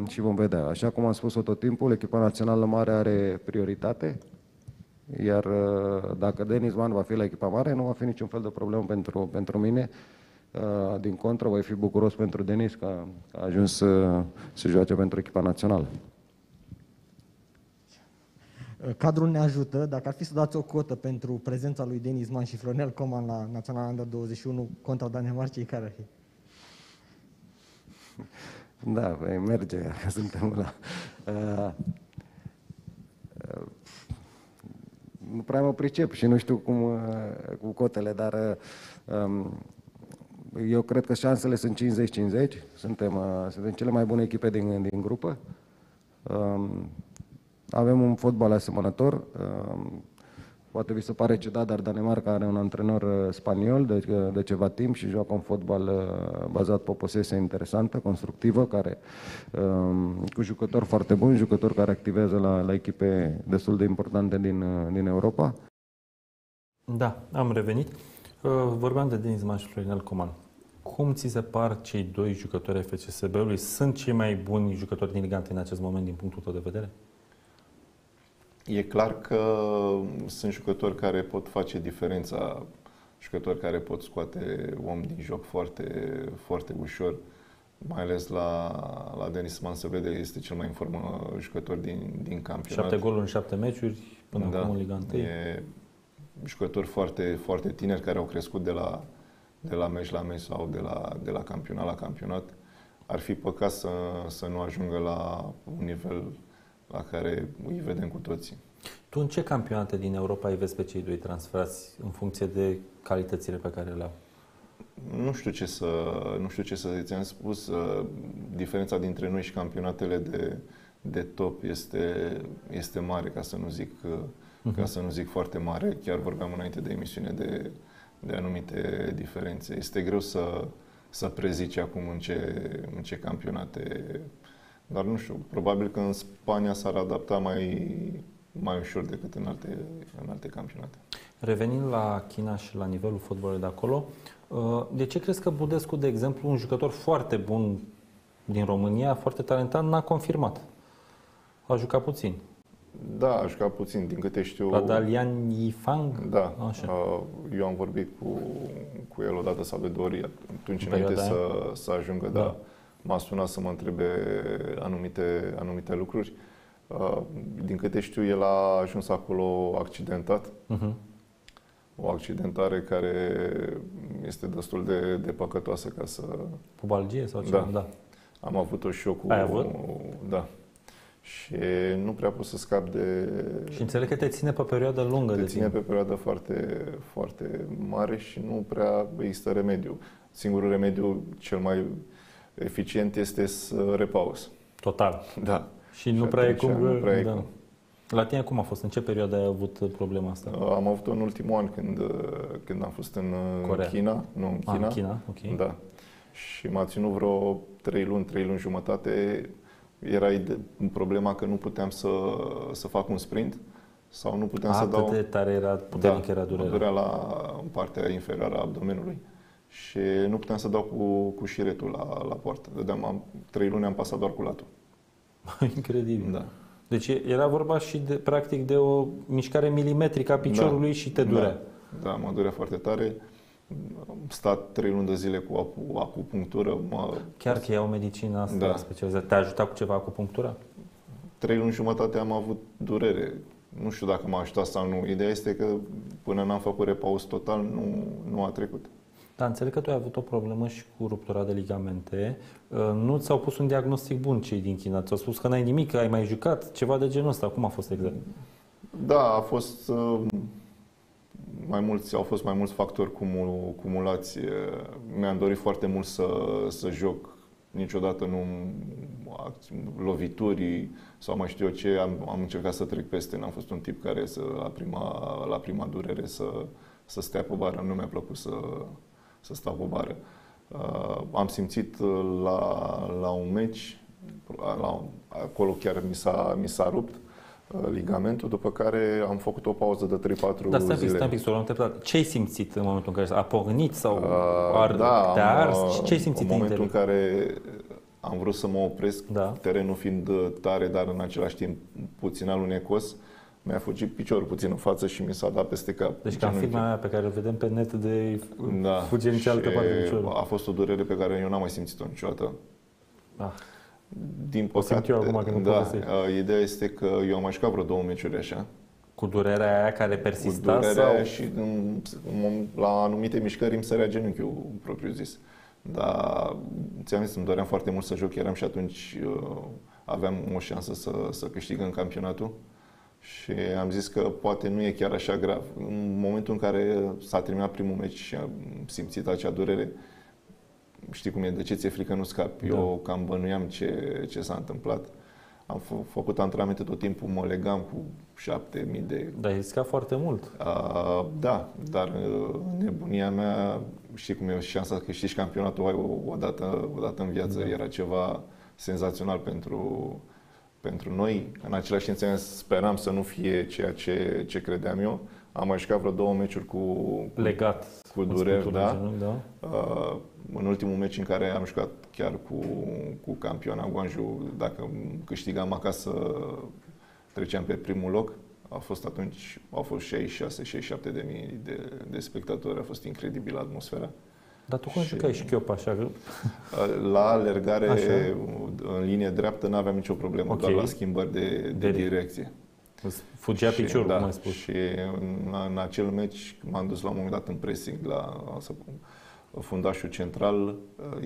Și vom vedea. Așa cum am spus-o tot timpul, echipa națională mare are prioritate, iar dacă Denis Man va fi la echipa mare, nu va fi niciun fel de problemă pentru, pentru mine. Din contră, voi fi bucuros pentru Denis că a ajuns să, să joace pentru echipa națională. Cadrul ne ajută. Dacă ar fi să dați o cotă pentru prezența lui Denis Man și Florinel Coman la Naționala Under douăzeci și unu contra Danemarcei, care ar fi? Da, păi merge, suntem la... Uh, uh, nu prea mă pricep și nu știu cum uh, cu cotele, dar uh, eu cred că șansele sunt cincizeci cincizeci. Suntem, uh, suntem cele mai bune echipe din, din grupă. Uh, avem un fotbal asemănător. Uh, poate vi se pare ciudat, dar Danemarca are un antrenor spaniol de, de ceva timp și joacă un fotbal bazat pe o posesie interesantă, constructivă, care, cu jucători foarte buni, jucători care activează la, la echipe destul de importante din, din Europa. Da, am revenit. Vorbeam de Denis Man și Florinel Coman. Cum ți se par cei doi jucători ai F C S B-ului? Sunt cei mai buni jucători din Liga unu în acest moment, din punctul tău de vedere? E clar că sunt jucători care pot face diferența, jucători care pot scoate om din joc foarte, foarte ușor, mai ales la, la Denis Man se vede, este cel mai în formă jucător din, din campionat. șapte goluri în șapte meciuri, până da, acum în Liga unu. E jucători foarte, foarte tineri care au crescut de la, de la meci la meci sau de la, de la campionat la campionat. ar fi păcat să, să nu ajungă la un nivel la care îi vedem cu toții. Tu în ce campionate din Europa îi vezi pe cei doi transferați în funcție de calitățile pe care le au? Nu știu ce să, nu știu ce să ți-am spus. Diferența dintre noi și campionatele de, de top este, este mare, ca să nu zic, uh-huh. ca să nu zic foarte mare. Chiar vorbeam înainte de emisiune de, de anumite diferențe. Este greu să, să prezici acum în ce, în ce campionate, dar nu știu, probabil că în Spania s-ar adapta mai, mai ușor decât în alte, în alte campionate. Revenind la China și la nivelul fotbalului de acolo, de ce crezi că Budescu, de exemplu, un jucător foarte bun din România, foarte talentat, n-a confirmat? A jucat puțin. Da, a jucat puțin, din câte știu. La Dalian Yifang? Da. Așa. Eu am vorbit cu, cu el o dată sau de două ori, atunci înainte să, să ajungă, da. da. M-a sunat să mă întrebe anumite, anumite lucruri. Din câte știu, el a ajuns acolo accidentat. Uh-huh. O accidentare care este destul de, de păcătoasă, ca să... Pubalgie sau ceva? Da. da. Am avut-o și eu cu... Ai avut? Da. Și nu prea pot să scap de... Și înțeleg că te ține pe perioadă lungă te de Te ține timp. pe perioadă foarte, foarte mare și nu prea există remediu. Singurul remediu cel mai eficient este să repauzi. Total. Da. Și nu și prea e cum... Nu prea e da. cum. La tine cum a fost? În ce perioadă ai avut problema asta? Am avut-o în ultimul an, când, când am fost în Corea. China. Nu, în China. Ah, în China, ok. Da. Și m-a ținut vreo trei luni, trei luni jumătate. Era problema că nu puteam să, să fac un sprint sau nu puteam a, să dau... Atât de tare era, puternic da, era durerea. Durea la partea inferioară a abdomenului. Și nu puteam să dau cu, cu șiretul la, la poartă. Dădeam, trei luni am pasat doar cu latul. Incredibil. Da. Deci era vorba și de, practic de o mișcare milimetrică a piciorului da, și te durea. Da, da, mă durea foarte tare. Am stat trei luni de zile cu acu, acupunctură. Mă... Chiar că iau medicina asta da. specializată. Te-a ajutat cu ceva acupunctura? Trei luni jumătate am avut durere. Nu știu dacă m-a ajutat sau nu. Ideea este că până n-am făcut repaus total, nu, nu a trecut. Dar înțeleg că tu ai avut o problemă și cu ruptura de ligamente. Nu ți-au pus un diagnostic bun cei din China. Ți-au spus că n-ai nimic, că ai mai jucat, ceva de genul ăsta. Cum a fost exact? Da, a fost mai mulți, au fost mai mulți factori cumulați. Mi-am dorit foarte mult să, să joc. Niciodată nu lovituri sau mai știu eu ce. Am, am încercat să trec peste. N-am fost un tip care să, la, prima, la prima durere să, să stea pe bară. Nu mi-a plăcut să... să stau pe bară. Uh, am simțit la, la un meci, la, acolo chiar mi s-a, mi s-a rupt uh, ligamentul, după care am făcut o pauză de trei patru zile. Dar stai fix, stai fix, am întrebat, ce ai simțit în momentul în care a pornit sau uh, ar, da, te-a ars? Ce ai simțit în momentul în care am vrut să mă opresc, da. terenul fiind tare, dar în același timp puțin alunecos, mi-a fugit piciorul puțin în față și mi s-a dat peste cap. Deci ca filma aia pe care o vedem pe net de da, fuge în cealaltă parte de piciorul. A fost o durere pe care eu n-am mai simțit-o niciodată. Ah. Din păcate, acum, că nu da, ideea este că eu am mai jucat vreo două meciuri așa. Cu durerea aia care persista? Cu durerea sau? Și în, la anumite mișcări îmi sărea genunchiul propriu zis. Dar ți-am zis, îmi doream foarte mult să joc, eram și atunci aveam o șansă să, să câștig în campionatul. Și am zis că poate nu e chiar așa grav. În momentul în care s-a terminat primul meci și am simțit acea durere, știi cum e, de ce ți-e frică, nu scapi. Da. Eu cam bănuiam ce, ce s-a întâmplat. Am f- făcut antrenamente tot timpul, mă legam cu șapte mii de... Dar ai riscat foarte mult. A, da, dar nebunia mea, știi cum e, șansa să câștigi campionatul ai o, o, dată, o dată în viață. Da. Era ceva senzațional pentru... pentru noi. În același timp speram să nu fie ceea ce, ce credeam eu. Am mai jucat vreo două meciuri cu, cu, legat, cu dureri. Da. Genunchi, da. Uh, în ultimul meci în care am jucat chiar cu, cu campioana Guangzhou, dacă câștigam acasă, treceam pe primul loc. A fost atunci, au fost șaizeci și șase șaizeci și șapte de mii de, de spectatori. A fost incredibil atmosfera. Dar tu cum jucai șchiop așa? La alergare așa? În linie dreaptă n-aveam nicio problemă, okay. Dar la schimbări de, de direcție. Fugea și, piciorul, da, cum ai spus. Și în, în acel meci m-am dus la un moment dat în pressing, la, fundașul central,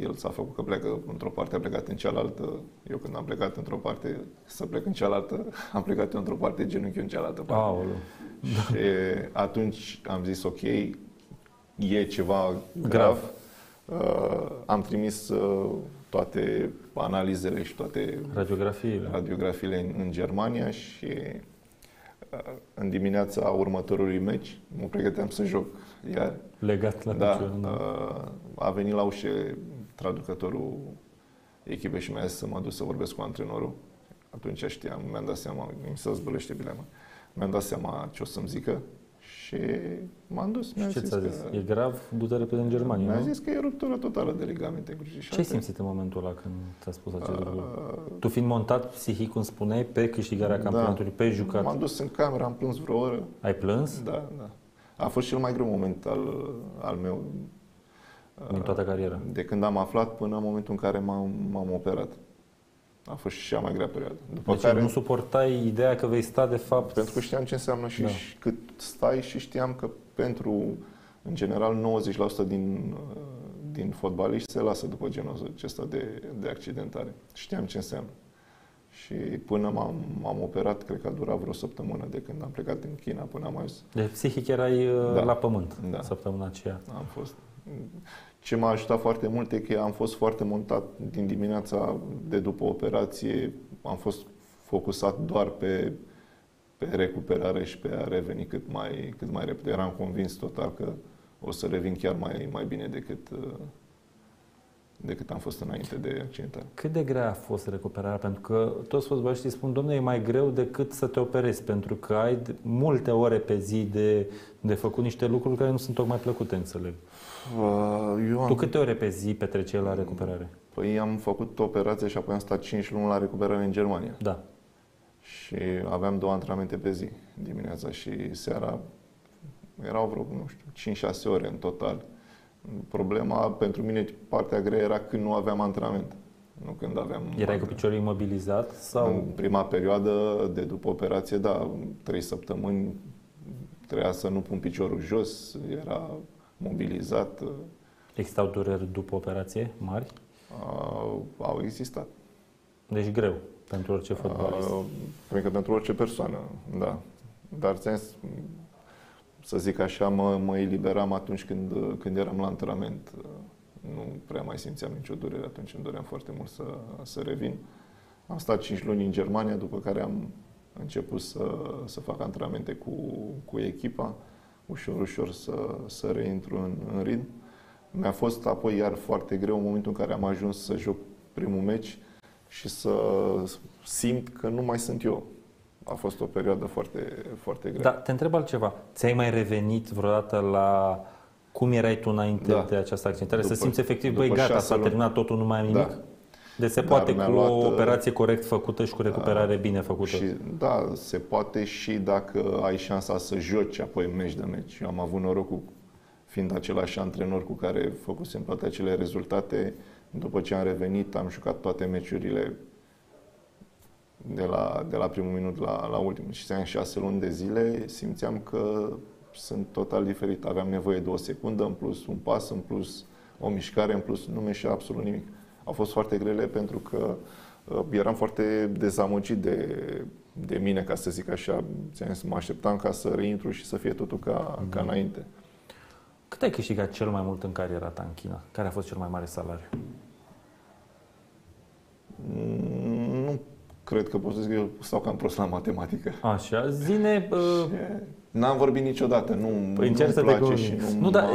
el s-a făcut că pleacă într-o parte, a plecat în cealaltă. Eu când am plecat într-o parte să plec în cealaltă, am plecat eu într-o parte, genunchiul în cealaltă parte. Aoleu. Și atunci am zis ok, e ceva grav. Uh, am trimis uh, toate analizele și toate radiografiile, radiografiile în, în Germania și uh, în dimineața următorului meci, mă pregăteam să joc iar. Legat la da, picior, uh, a venit la ușe traducătorul echipei și mi-a zis să mă duc să vorbesc cu antrenorul. Atunci știam, mi-am dat seama, mi se zbălește bilea mea. Mi-am dat seama ce o să-mi zică. Și m-am dus. Și ce ți-a zis? Că... E grav? Du-te repede în Germania. Mi-a zis că e ruptură totală de ligamente cu ce ai simțit în momentul ăla când ți-a spus acest uh... lucru? Tu fiind montat psihic, cum spuneai, pe câștigarea da. campionatului, pe jucat. M-am dus în cameră, am plâns vreo oră. Ai plâns? Da, da. A fost cel mai greu moment al, al meu. Din uh, toată cariera. De când am aflat până în momentul în care m-am, m-am operat. A fost și cea mai grea perioadă. După deci care nu suportai ideea că vei sta de fapt... Pentru că știam ce înseamnă și, da. și cât stai și știam că pentru, în general, nouăzeci la sută din, din fotbaliști se lasă după genul acesta de, de accidentare. Știam ce înseamnă. Și până m-am, m-am operat, cred că a durat vreo săptămână de când am plecat în China până am ajuns. Deci psihic erai da. la pământ da. săptămâna aceea. Am fost... Ce m-a ajutat foarte mult e că am fost foarte montat din dimineața de după operație. Am fost focusat doar pe, pe recuperare și pe a reveni cât mai, cât mai repede. Eram convins total că o să revin chiar mai, mai bine decât, decât am fost înainte de accidentare. Cât de grea a fost recuperarea? Pentru că toți fotbaliștii spun, domnule, e mai greu decât să te operezi, pentru că ai multe ore pe zi de, de făcut niște lucruri care nu sunt tocmai plăcute, înțeleg. Eu am... Tu câte ore pe zi petreceai la recuperare? Păi am făcut operație și apoi am stat cinci luni la recuperare în Germania. Da. Și aveam două antrenamente pe zi, dimineața și seara. Erau vreo, nu știu, cinci șase ore în total. Problema pentru mine, partea grea era când nu aveam antrenament. Nu când aveam... Erai cu piciorul imobilizat? Sau... În prima perioadă de după operație, da, trei săptămâni trebuia să nu pun piciorul jos, era... mobilizat. Existau dureri după operație mari? Au, au existat. Deci greu pentru orice fotbalist. Cred că pentru orice persoană, da. Dar sens, să zic așa, mă, mă eliberam atunci când, când eram la antrenament. Nu prea mai simțeam nicio durere atunci, îmi doream foarte mult să, să revin. Am stat cinci luni în Germania, după care am început să, să fac antrenamente cu, cu echipa. Ușor, ușor să, să reintru în, în ritm. Mi-a fost apoi iar foarte greu în momentul în care am ajuns să joc primul meci și să simt că nu mai sunt eu. A fost o perioadă foarte, foarte grea. Da, te întreb altceva. Ți-ai mai revenit vreodată la cum erai tu înainte da. de această accidentare? Să simți efectiv, băi, gata, s-a terminat totul, nu mai am nimic? Da. Deci se poate cu luat, o operație corect făcută și cu recuperare da, bine făcută. Și, da, se poate și dacă ai șansa să joci apoi meci de meci. Eu am avut norocul, fiind același antrenor cu care făcusem toate acele rezultate, după ce am revenit, am jucat toate meciurile de la, de la primul minut la, la ultimul. Și în șase luni de zile simțeam că sunt total diferit. Aveam nevoie de o secundă în plus, un pas în plus, o mișcare în plus, nu mi-eșea absolut nimic. Au fost foarte grele pentru că eram foarte dezamăgit de, de mine, ca să zic așa. Mă așteptam ca să reintru și să fie totul ca, mm-hmm. ca înainte. Cât ai câștigat cel mai mult în cariera ta în China? Care a fost cel mai mare salariu? Nu cred că pot să zic că eu stau cam prost la matematică. Așa, zine... Uh... N-am vorbit niciodată, nu păi îmi place te și nu nu, dar,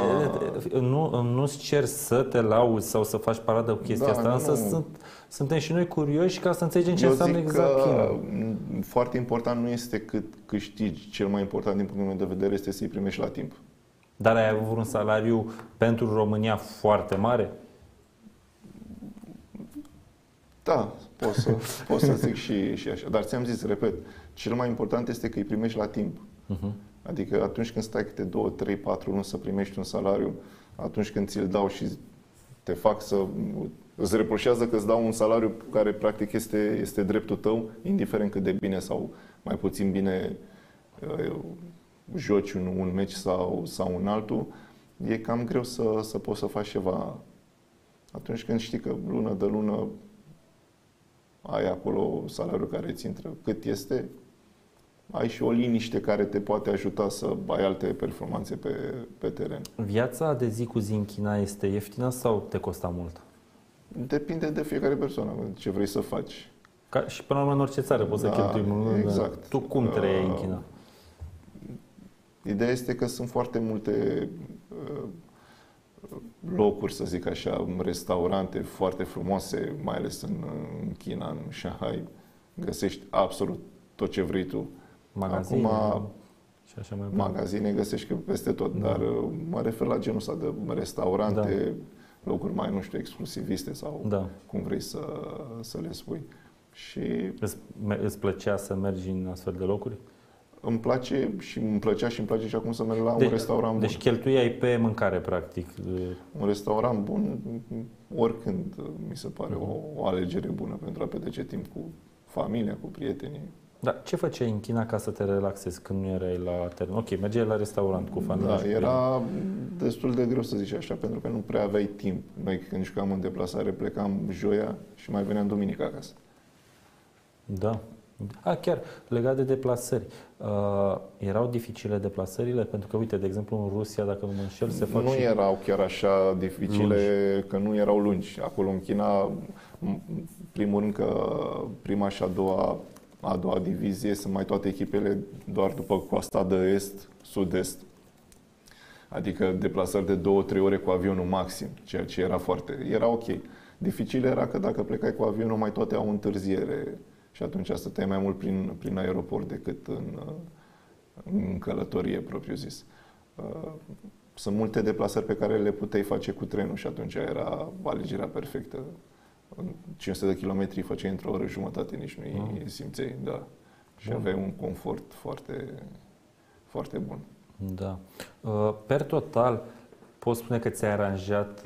nu nu-ți cer să te lauzi sau să faci paradă cu chestia da, asta, însă sunt, suntem și noi curioși ca să înțelegem ce eu înseamnă exact China. Foarte important nu este cât câștigi, cel mai important din punctul meu de vedere este să-i primești la timp. Dar ai avut un salariu pentru România foarte mare? Da, pot să, pot să zic și, și așa, dar ți-am zis, repet, cel mai important este că îi primești la timp. Uh-huh. Adică atunci când stai câte două, trei, patru luni să primești un salariu, atunci când ți-l dau și te fac să... Îți reproșează că îți dau un salariu care practic este, este dreptul tău, indiferent cât de bine sau mai puțin bine joci un, un meci sau, sau un altul, e cam greu să, să poți să faci ceva atunci când știi că lună de lună ai acolo salariul care îți intră cât este, ai și o liniște care te poate ajuta să ai alte performanțe pe, pe teren. Viața de zi cu zi în China este ieftină sau te costă mult? Depinde de fiecare persoană, ce vrei să faci. Ca și până la urmă în orice țară poți da, să cheltui. Exact. Tu cum trăiai uh, în China? Ideea este că sunt foarte multe uh, locuri, să zic așa, restaurante foarte frumoase, mai ales în, în China, în Shanghai. Găsești absolut tot ce vrei tu. Magazine. Acum, și așa mai magazine găsești peste tot, da. Dar mă refer la genul ăsta de restaurante, da. Locuri mai, nu știu, exclusiviste sau da. Cum vrei să, să le spui. Și îți, îți plăcea să mergi în astfel de locuri? Îmi place și îmi plăcea și îmi place și acum să merg la de, un restaurant deci bun. Deci cheltuiai pe mâncare, practic. Un restaurant bun, oricând, mi se pare o, o alegere bună pentru a petrece timp cu familia, cu prietenii. Dar ce făceai în China ca să te relaxezi când nu erai la teren? Ok, mergeai la restaurant cu familia. Da, era destul de greu să zici așa, pentru că nu prea aveai timp. Noi când jucam în deplasare, plecam joia și mai veneam duminică acasă. Da. A, chiar, legat de deplasări. Uh, erau dificile deplasările? Pentru că, uite, de exemplu, în Rusia, dacă nu mă înșel, se fac. Nu și erau chiar așa dificile, lungi. Că nu erau lungi. Acolo, în China, primul rând că prima și a doua, a doua divizie sunt mai toate echipele doar după coasta de est, sud-est. Adică deplasări de două, trei ore cu avionul maxim, ceea ce era foarte. Era ok. Dificil era că dacă plecai cu avionul, mai toate au întârziere. Și atunci stăteai mai mult prin, prin aeroport decât în, în călătorie, propriu-zis. Sunt multe deplasări pe care le puteai face cu trenul și atunci era alegerea perfectă. cinci sute de kilometri făceai într-o oră jumătate, nici nu îi ah. simțeai. Da. Și aveai un confort foarte, foarte bun. Da. Per total, poți spune că ți-ai aranjat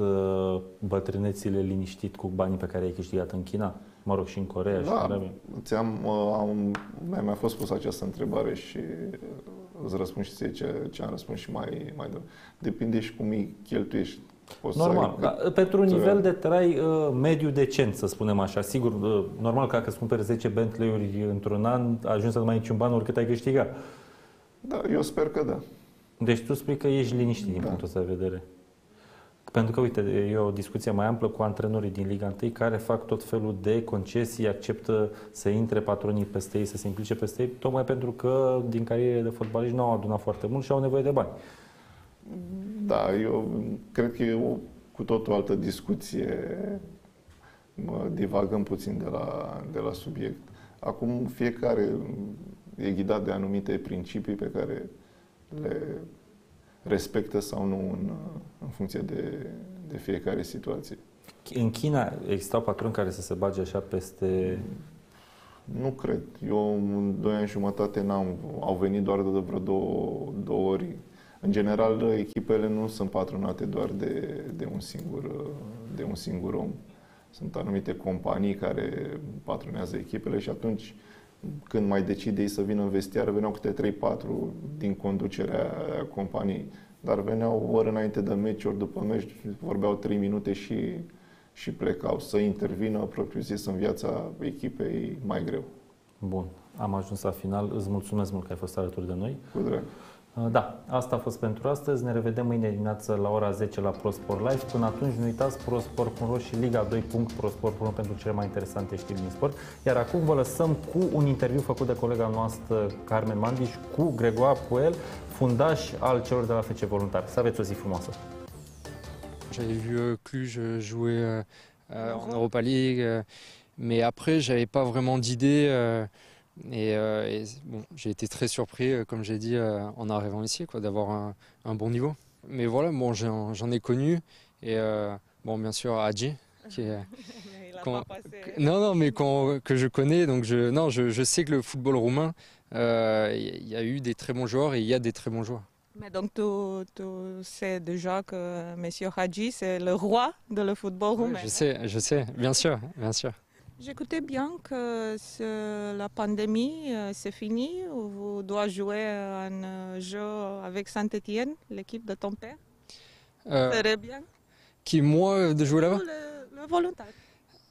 bătrânețile liniștit cu banii pe care ai câștigat în China? Mă rog, și în Coreea da, și în Arabia. Ți-am, am, mi-a mai fost pus această întrebare și îți răspund și ție ce, ce am răspuns și mai, mai devreme. Depinde și cum îi cheltuiești. Poți normal, să, da, pentru un nivel de trai uh, mediu decent, să spunem așa. Sigur, uh, normal că dacă îți cumperi zece Bentley-uri într-un an, ajungi să nu mai ai niciun ban oricât ai câștigat. Da, eu sper că da. Deci tu spui că ești liniștit din da. Punctul ăsta de vedere. Pentru că, uite, e o discuție mai amplă cu antrenorii din Liga unu care fac tot felul de concesii, acceptă să intre patronii peste ei, să se implice peste ei, tocmai pentru că din carierele de fotbaliști nu au adunat foarte mult și au nevoie de bani. Da, eu cred că e o, cu tot o altă discuție. Mă divagăm puțin de la, de la subiect. Acum fiecare e ghidat de anumite principii pe care le respectă sau nu în, în funcție de, de fiecare situație. În China existau patroni care să se bage așa peste. Nu cred. Eu în doi ani și jumătate n-am. Au venit doar de vreo două, două ori. În general, echipele nu sunt patronate doar de, de, un singur, de un singur om. Sunt anumite companii care patronează echipele și atunci când mai decide ei să vină în vestiar, veneau câte trei patru din conducerea companiei. Dar veneau ori înainte de meci, ori după meci, vorbeau trei minute și, și plecau. Să intervină, propriu-zis, în viața echipei mai greu. Bun, am ajuns la final. Îți mulțumesc mult că ai fost alături de noi. Cu drag. Da, asta a fost pentru astăzi. Ne revedem mâine dimineață la ora zece la ProSport Live. Până atunci nu uitați ProSport punct ro și Liga doi punct ProSport punct ro pentru cele mai interesante știri din sport. Iar acum vă lăsăm cu un interviu făcut de colega noastră Carmen Mandiș cu Claude Puel, fundaș al celor de la F C Voluntari. Să aveți o zi frumoasă! J'avais vu Cluj jouer en Europa League, mais après j'avais pas vraiment d'idée. Et, euh, et bon, j'ai été très surpris, euh, comme j'ai dit, euh, en arrivant ici, quoi, d'avoir un, un bon niveau. Mais voilà, bon, j'en ai connu. Et euh, bon, bien sûr, Adi, qui est, quand, non, non, mais quand, que je connais. Donc, je, non, je, je sais que le football roumain, il euh, y a eu des très bons joueurs et il y a des très bons joueurs. Mais donc, tu, tu sais déjà que Monsieur Hadji, c'est le roi de le football roumain. Ouais, je sais, je sais, bien sûr, bien sûr. J'écoutais bien que la pandémie c'est fini, vous devez jouer un jeu avec Saint-Etienne, l'équipe de ton père. Euh, Très bien. Qui, moi, de jouer là-bas? Le, le volontaire.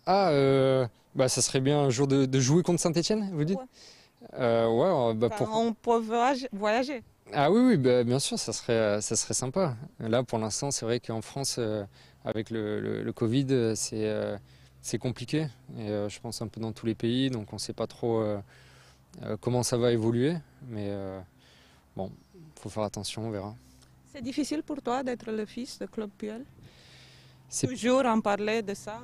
Ah, euh, bah, ça serait bien un jour de, de jouer contre Saint-Etienne, vous dites? Ouais, euh, ouais bah, pour... on peut voyager. Ah oui, oui bah, bien sûr, ça serait, ça serait sympa. Là, pour l'instant, c'est vrai qu'en France, euh, avec le, le, le Covid, c'est euh, compliqué. Et euh, je pense un peu dans tous les pays, donc on ne sait pas trop euh, euh, comment ça va évoluer. Mais euh, bon, il faut faire attention, on verra. C'est difficile pour toi d'être le fils de Claude Puel? Toujours en parler de ça?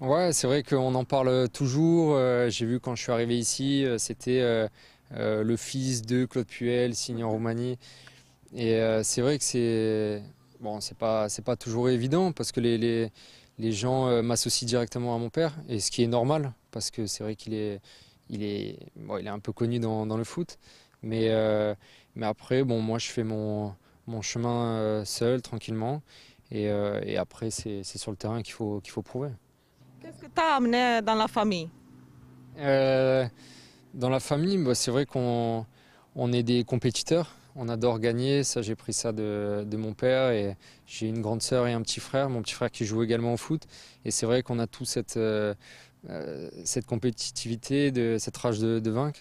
Ouais, c'est vrai qu'on en parle toujours. Euh, J'ai vu quand je suis arrivé ici, euh, c'était euh, euh, le fils de Claude Puel, signé en Roumanie. Et euh, c'est vrai que c'est bon, c'est pas, c'est pas toujours évident parce que les, les, les gens euh, m'associent directement à mon père, et ce qui est normal parce que c'est vrai qu'il est, il est, bon, il est un peu connu dans, dans le foot. Mais, euh, mais après, bon, moi, je fais mon, mon chemin euh, seul, tranquillement. Et, euh, et après, c'est sur le terrain qu'il faut, qu'il faut prouver. Qu'est-ce que tu as amené dans la famille? euh, Dans la famille, bah, c'est vrai qu'on on est des compétiteurs. On adore gagner. Ça, j'ai pris ça de, de mon père. Et j'ai une grande sœur et un petit frère. Mon petit frère qui joue également au foot. Et c'est vrai qu'on a toute cette, euh, cette compétitivité, de, cette rage de, de vaincre.